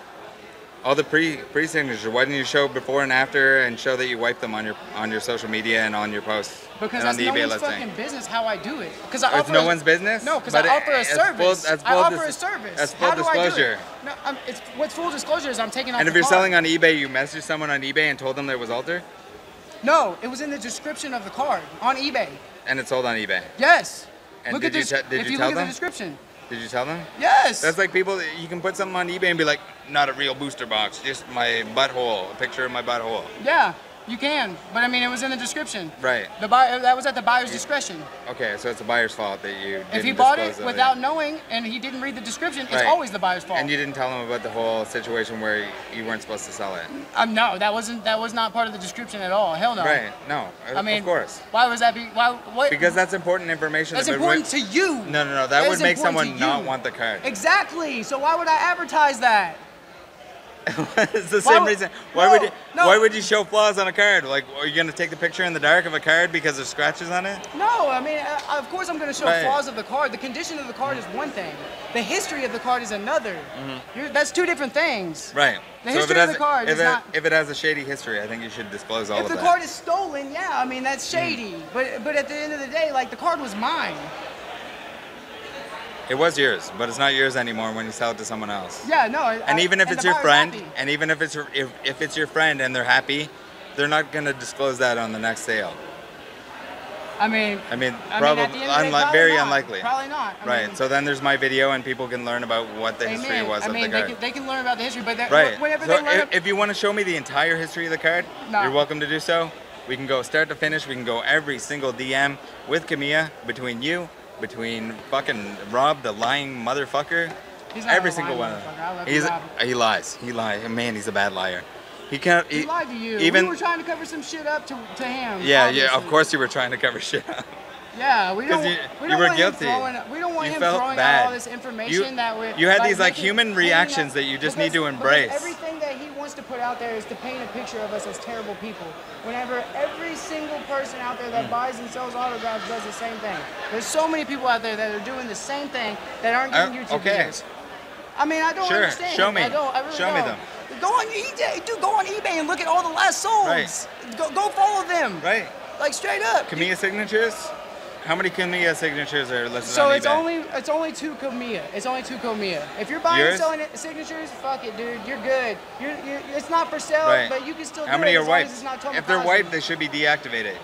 All the pre pre signatures. Why didn't you show before and after and show that you wiped them on your on your social media and on your posts? Because that's no one's fucking business how I do it. Because it's no one's business. No, because I offer a service. I offer a service. That's full disclosure. No, I'm, it's what's full disclosure is I'm taking off. And if you're selling on eBay, you messaged someone on eBay and told them there was altered? No, it was in the description of the card on eBay. And it's sold on eBay. Yes. And did you tell them? If you look at the description. Did you tell them? Yes. That's like people, you can put something on eBay and be like, not a real booster box, just my butthole, a picture of my butthole. Yeah, you can, but I mean, it was in the description. Right. The buyer, that was at the buyer's yeah. discretion. Okay, so it's the buyer's fault that you didn't If he bought it without knowing and he didn't read the description, right. it's always the buyer's fault. And you didn't tell him about the whole situation where you weren't supposed to sell it. Um, no, that wasn't, that was not part of the description at all, hell no. Right, no, I mean, of course. Why was that, be, why, what? Because that's important information. That's that important would, to you. No, no, no, that, that would make someone not want the card. Exactly, so why would I advertise that? It's the same why, reason. Why no, would you, no. why would you show flaws on a card? Like, are you gonna take the picture in the dark of a card because there's scratches on it? No, I mean, I, of course I'm gonna show right. flaws of the card. The condition of the card is one thing. The history of the card is another. Mm-hmm. You're, that's two different things. Right. The so history of the card is it, not. If it has a shady history, I think you should disclose all of that. If the card is stolen, yeah, I mean that's shady. Mm-hmm. But but at the end of the day, like the card was mine. It was yours, but it's not yours anymore when you sell it to someone else. Yeah, no. I, and even if it's your friend, and even if it's if, if it's your friend and they're happy, they're not going to disclose that on the next sale. I mean, I mean, probably, I mean, at the end of the day, probably very not. unlikely. Probably not. I right. Mean, so then there's my video, and people can learn about what the history amen. was I of mean, the card. They can, they can learn about the history, but right. whenever so they learn. If, if you want to show me the entire history of the card, nah. you're welcome to do so. We can go start to finish. We can go every single D M with Komiya between you. Between fucking Rob, the lying motherfucker, he's not every single one of them. He's Rob. he lies. He lies. Man, he's a bad liar. He can't. He, he lied to you. Even, we were trying to cover some shit up to, to him. Yeah, obviously. yeah. Of course you were trying to cover shit up. Yeah, we don't. You, we don't you were want guilty. Him throwing, we don't want you him throwing bad. all this information you, that we. You had like, these like making, human reactions that you just because, need to embrace. Everything that he wants to put out there is to paint a picture of us as terrible people. Whenever every single person out there that mm. buys and sells autographs does the same thing. There's so many people out there that are doing the same thing that aren't getting uh, YouTube okay. views. I mean, I don't sure. understand. Show me. I don't, I really Show don't. me them. Go on eBay, dude. Go on eBay and look at all the last solds. Right. Go, go follow them. Right. Like straight up. Komiya signatures. How many Komiya signatures are listed so on eBay? So it's only it's only two Komiya. It's only two Komiya. If you're buying Yours? and selling signatures, fuck it, dude. You're good. You're, you're, it's not for sale, right. but you can still. How do many it, are wiped? If they're wiped, they should be deactivated.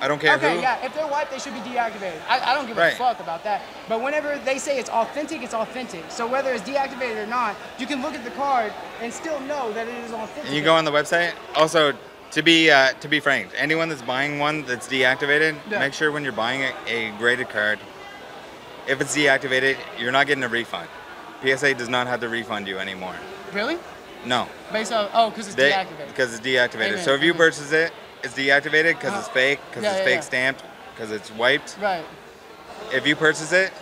I don't care okay, who. Okay, yeah. If they're wiped, they should be deactivated. I, I don't give right. a fuck about that. But whenever they say it's authentic, it's authentic. So whether it's deactivated or not, you can look at the card and still know that it is authentic. And you go on the website. Also. To be uh, to be frank, anyone that's buying one that's deactivated, yeah. make sure when you're buying a, a graded card, if it's deactivated, you're not getting a refund. P S A does not have to refund you anymore. Really? No. Based on oh, because it's they, deactivated. Because it's deactivated. Amen. So if you Amen. purchase it, it's deactivated because uh, it's fake, because yeah, it's yeah, fake yeah. stamped, because it's wiped. Right. If you purchase it,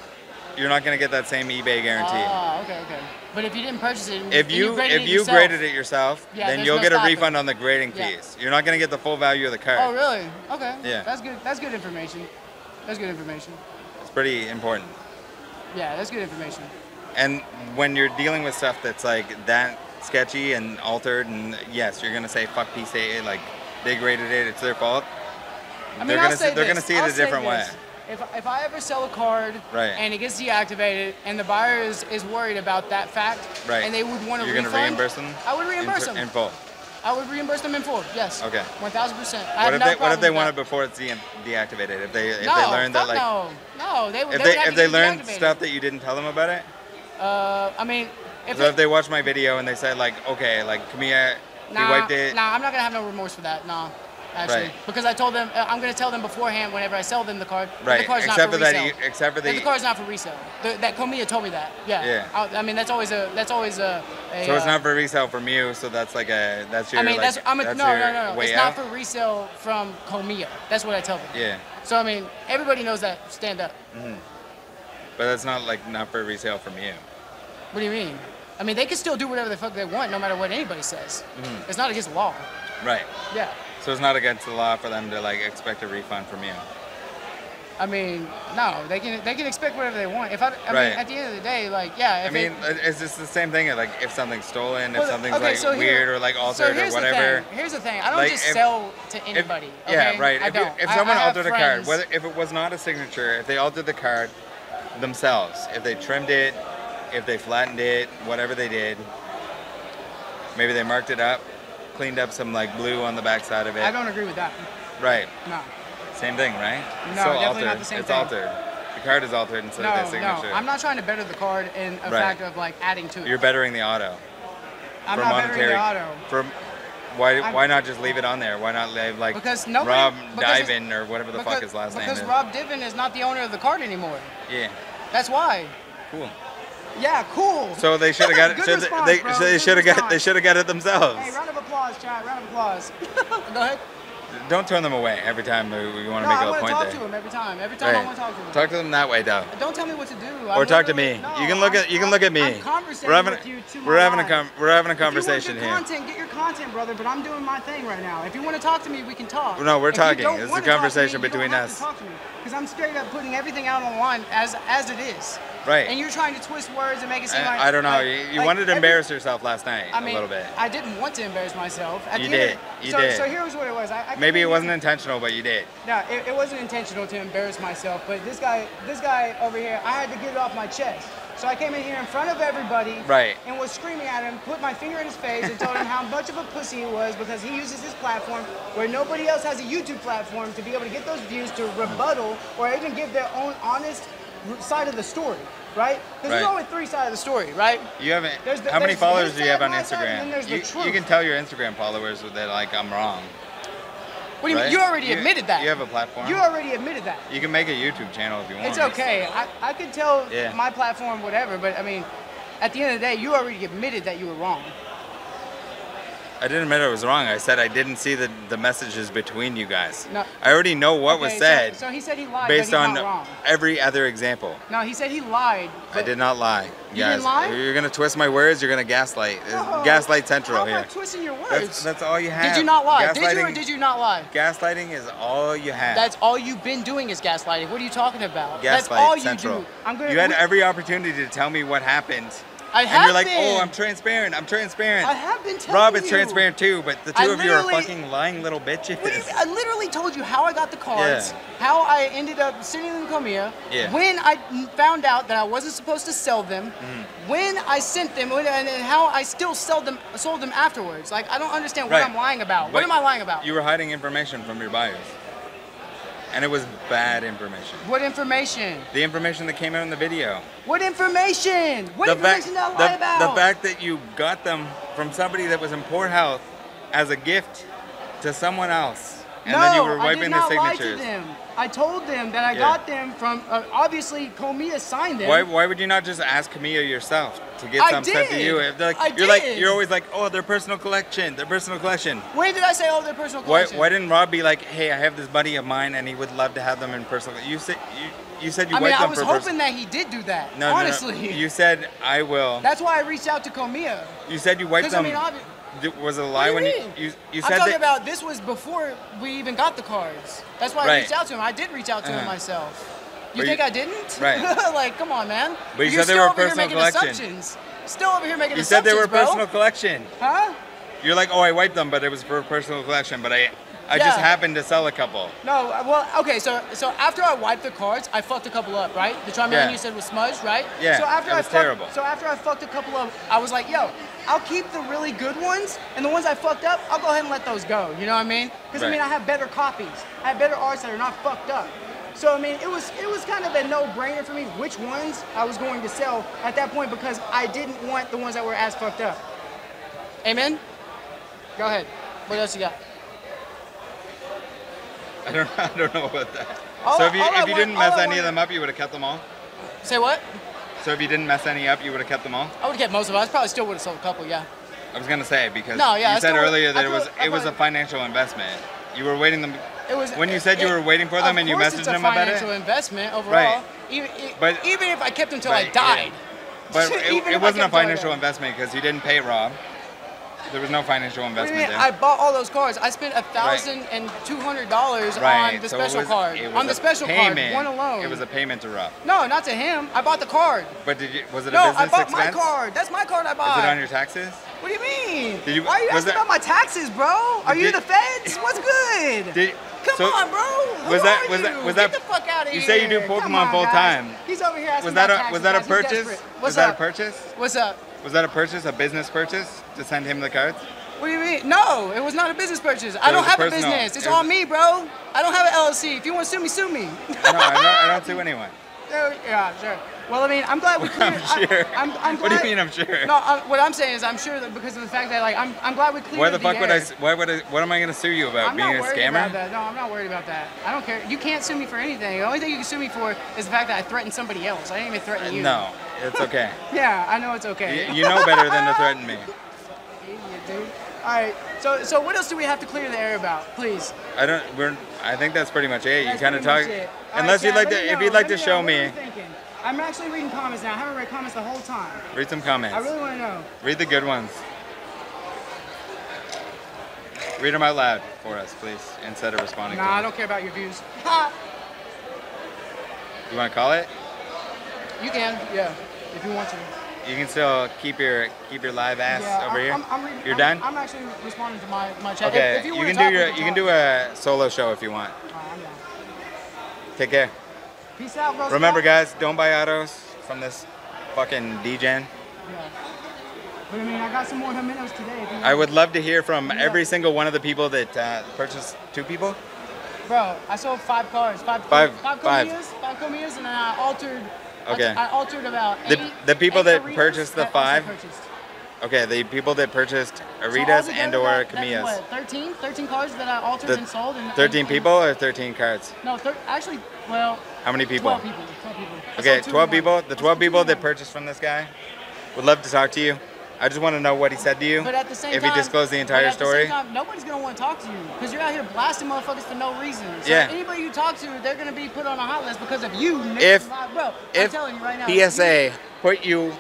you're not gonna get that same eBay guarantee. Ah, okay, okay. But if you didn't purchase it, if you, you graded if it you yourself, graded it yourself, yeah, then you'll no get a refund it. on the grading fees. Yeah. You're not gonna get the full value of the card. Oh, really? Okay. Yeah. That's good. That's good information. That's good information. It's pretty important. Yeah, that's good information. And when you're dealing with stuff that's like that sketchy and altered, and yes, you're gonna say fuck P S A, like they graded it, it's their fault. I mean, they're I'll gonna say they're this. gonna see it I'll a different way. If, if I ever sell a card right. and it gets deactivated and the buyer is, is worried about that fact right. and they would want to refund. You're going to reimburse them? I would reimburse in, them. In full? I would reimburse them in full, yes. Okay. one thousand percent. I what, have if no they, what if they want it before it's de deactivated? If they, if no, they learned that like... No, no, they, they, if they, would have if to they learned stuff that you didn't tell them about it? Uh, I mean... If so it, if they watch my video and they say like, okay, like Komiya, nah, he wiped it... Nah, I'm not going to have no remorse for that, nah. Actually, right. because I told them I'm going to tell them beforehand whenever I sell them the card. Right. The card's except not for, for that. You, except for the. That the card's not for resale. The, that Komiya told me that. Yeah. Yeah. I, I mean, that's always a. That's always a. a so it's not for resale from you. So that's like a. That's your. I mean, like, that's. I'm a, that's no, no, no, no. It's out? not for resale from Komiya. That's what I tell them. Yeah. So I mean, everybody knows that. Stand up. Mm-hmm. But that's not like not for resale from you. What do you mean? I mean, they can still do whatever the fuck they want, no matter what anybody says. Mm-hmm. It's not against the law. Right. Yeah. So it's not against the law for them to like expect a refund from you. I mean, no, they can they can expect whatever they want. If I, I right. mean, at the end of the day, like, yeah. If I mean, it, it's just the same thing. Like, if something's stolen, well, if something's okay, like so weird here, or like altered so or whatever. The here's the thing. I don't like, just if, sell to anybody. If, okay? Yeah, right. I if, don't. You, if I, someone I altered friends. a card, whether if it was not a signature, if they altered the card themselves, if they trimmed it, if they flattened it, whatever they did, maybe they marked it up. Cleaned up some like blue on the back side of it. I don't agree with that. Right. No. Same thing, right? No, so definitely altered. not the same it's thing. It's altered. The card is altered instead no, of the signature. No, I'm not trying to better the card in a right. fact of like adding to it. You're bettering the auto. I'm for not monetary, bettering the auto. For, why, why not just leave it on there? Why not leave like because nobody, Rob because Divin or whatever the because, fuck his last name is? Because Rob Divin is not the owner of the card anymore. Yeah. That's why. Cool. Yeah, cool. So they should have got it. Should response, they, so they should have got. They should have got it themselves. Hey, round of applause, Chad. Round of applause. Go ahead. don't turn them away every time we want to no, make I a point there. I want to talk to them every time. Every time right. I want to talk to them. Talk to them that way, though. Don't tell me what to do. Or talk to me. No, you can look I'm, at you can I'm, look at me. I'm conversating we're having, with you too we're having a we're having a conversation if you want good content, here. Get your content, brother. But I'm doing my thing right now. If you want to talk to me, we can talk. No, we're if talking. It's a conversation me, between us. Because I'm straight up putting everything out online as as it is. Right. And you're trying to twist words and make it seem I, like I don't know. Like, you you like wanted to embarrass every, yourself last night I mean, a little bit. I didn't want to embarrass myself. At you the did. End, you so, did. So here's what it was. I, I Maybe it wasn't intentional, but you did. No, it, it wasn't intentional to embarrass myself. But this guy, this guy over here, I had to get it off my chest. So I came in here in front of everybody right. and was screaming at him, put my finger in his face and told him how much of a pussy he was because he uses his platform where nobody else has a YouTube platform to be able to get those views to rebuttal or even give their own honest side of the story, right? Because right. there's always three sides of the story, right? You haven't. There's the, how many followers do you have on Instagram? Side, you, you can tell your Instagram followers that like I'm wrong. What do you right? mean? You already you, admitted that. You have a platform. You already admitted that. You can make a YouTube channel if you want. It's okay. I, I can tell yeah. my platform whatever, but I mean, at the end of the day, you already admitted that you were wrong. I didn't admit I was wrong. I said I didn't see the, the messages between you guys. No. I already know what okay, was said. So, so he said he lied, based but he's on not wrong. Every other example. No, he said he lied. I did not lie. You guys, didn't lie? You're gonna twist my words. You're gonna gaslight. No. Gaslight central How here. Am I twisting your words? That's, that's all you have. Did you not lie? Did you or did you not lie? Gaslighting is all you have. That's all you've been doing is gaslighting. What are you talking about? Gaslight that's all central. You do. I'm gonna, you had we, every opportunity to tell me what happened. I have and you're like, been. oh, I'm transparent. I'm transparent. I have been telling Rob you. Rob is transparent too, but the two I of you are fucking lying little bitches. What do you, I literally told you how I got the cards, yeah. how I ended up sitting in Komiya, yeah. when I found out that I wasn't supposed to sell them, mm. when I sent them, and how I still sold them, sold them afterwards. Like, I don't understand what right. I'm lying about. But what am I lying about? You were hiding information from your buyers. And it was bad information. What information? The information that came out in the video. What information? What the information fact, did I lie the, about? The fact that you got them from somebody that was in poor health as a gift to someone else. And no, then you were wiping their signatures. I did not lie to them. I told them that I yeah. got them from, uh, obviously, Komiya signed them. Why, why would you not just ask Komiya yourself to get some sent to you? If like, I you're did. Like, you're always like, oh, their personal collection, their personal collection. When did I say, oh, their personal collection? Why, why didn't Rob be like, hey, I have this buddy of mine and he would love to have them in personal? You said you. You said you I mean, I was hoping that he did do that, no, honestly. No, no. You said, I will. That's why I reached out to Komiya. You said you wiped them. I mean, was it a lie what do you when mean? You, you, you said I'm talking that about this was before we even got the cards. That's why right. I reached out to him. I did reach out to uh-huh. him myself. You but think you, I didn't? Right. Like, come on, man. But you You're said they were personal collection. Still over here making you assumptions, You said they were bro. Personal collection. Huh? You're like, oh, I wiped them, but it was for personal collection, but I... I yeah. just happened to sell a couple. No, well, okay, so so after I wiped the cards, I fucked a couple up, right? The Charmander yeah. you said was smudged, right? Yeah, so after it was I fucked, terrible. So after I fucked a couple up, I was like, yo, I'll keep the really good ones, and the ones I fucked up, I'll go ahead and let those go, you know what I mean? Because, right. I mean, I have better copies. I have better arts that are not fucked up. So, I mean, it was it was kind of a no-brainer for me which ones I was going to sell at that point because I didn't want the ones that were as fucked up. Amen? Go ahead. What else you got? I don't, I don't know about that. All so if you, if you want, didn't mess any want. of them up, you would have kept them all? Say what? So if you didn't mess any up, you would have kept them all? I would have kept most of them. I probably still would have sold a couple, yeah. I was going to say, because no, yeah, you I said earlier that I it was probably, it was a financial investment. You were waiting them. It was, when you said it, you were waiting for them and you messaged them about it? It's a financial investment overall. Right. Even, but, even if I kept them until I died. Yeah. But it, it wasn't a financial investment because you didn't pay Rob. There was no financial investment I mean, there. I bought all those cards. I spent one thousand two hundred dollars right. on the so special was, card. On the special payment. card, one alone. It was a payment to Rob. No, not to him. I bought the card. But did you, was it no, a business expense? No, I bought expense? my card. That's my card I bought. Is it on your taxes? What do you mean? Did you, Why are you asking that, about my taxes, bro? Are you did, the feds? What's good? Did, Come so, on, bro. Who was that, are was you? That, was Get that, the fuck out of you here. You say you do Pokemon on, full guys. time. He's over here asking was that about a, taxes. Was that a purchase? Was that a purchase? What's up? Was that a purchase, a business purchase, to send him the cards? What do you mean? No, it was not a business purchase. So I don't a have personal, a business. It's it was, on me, bro. I don't have an L L C. If you want to sue me, sue me. No, I don't, I don't sue anyone. Yeah, sure. Well, I mean, I'm glad we cleared. I'm sure. I, I'm, I'm glad, what do you mean I'm sure? No, I, what I'm saying is I'm sure that because of the fact that like I'm, I'm glad we cleared. Why the, the fuck air. would I? Why would I? What am I going to sue you about? I'm being not worried a scammer? About that. No, I'm not worried about that. I don't care. You can't sue me for anything. The only thing you can sue me for is the fact that I threatened somebody else. I didn't even threaten you. No, it's okay. Yeah, I know it's okay. You, you know better than to threaten me. Idiot, dude. All right. So, so what else do we have to clear the air about, please? I don't. We're. I think that's pretty much it. That's you kind of talk. Unless right, you'd yeah, like to, know, if you'd like to show me. I'm actually reading comments now. I haven't read comments the whole time. Read some comments. I really want to know. Read the good ones. Read them out loud for us, please, instead of responding. Nah, to I don't care about your views. Ha! You want to call it? You can, yeah, if you want to. You can still keep your keep your live ass yeah, over I'm, here. I'm, I'm reading, You're I'm, done. I'm actually responding to my my chat. Okay, if, if you, you can do talk, your you can, can do a solo show if you want. Right, I'm done. Take care. Peace out, bro. Remember, guys, don't buy autos from this fucking D-Gen. Yeah. But I mean, I got some more Jimenos today. I would love to hear from yeah. every single one of the people that uh, purchased two people. Bro, I sold five cars. Five Five, five Komiyas. Five Komiyas, and then I altered. Okay. I, I altered about eight, the the people that purchased the five. Purchased. Okay, the people that purchased Aritas so and or Komiyas. What? Thirteen. Thirteen cars that I altered the, and sold. And, thirteen and, and, people or thirteen cards? No, thir actually, well. How many people? Twelve people. Twelve people. Okay, twelve people. The twelve people that purchased from this guy would love to talk to you. I just want to know what he said to you. But at the same if time, he disclosed the entire at story. The same time, nobody's gonna want to talk to you because you're out here blasting motherfuckers for no reason. So yeah. Anybody you talk to, they're gonna be put on a hot list because of you. If bro, if I'm telling you right now, P S A put you,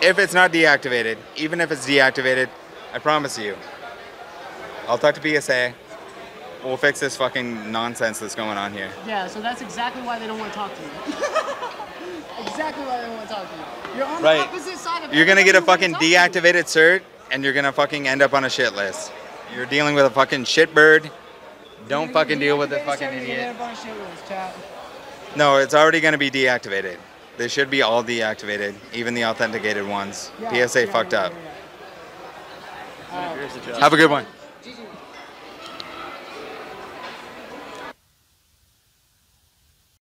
if it's not deactivated, even if it's deactivated, I promise you, I'll talk to P S A. We'll fix this fucking nonsense that's going on here. Yeah. So that's exactly why they don't want to talk to you. Exactly why they don't want to talk to you. You're on right. the opposite side of you're gonna get a fucking deactivated cert, and you're gonna fucking end up on a shit list. You're dealing with a fucking shitbird. Don't fucking deal with a fucking idiot. A shit list, chat. No, it's already gonna be deactivated. They should be all deactivated, even the authenticated ones. Yeah, P S A yeah, fucked yeah, yeah, yeah. up. Uh, Have a good one. G G.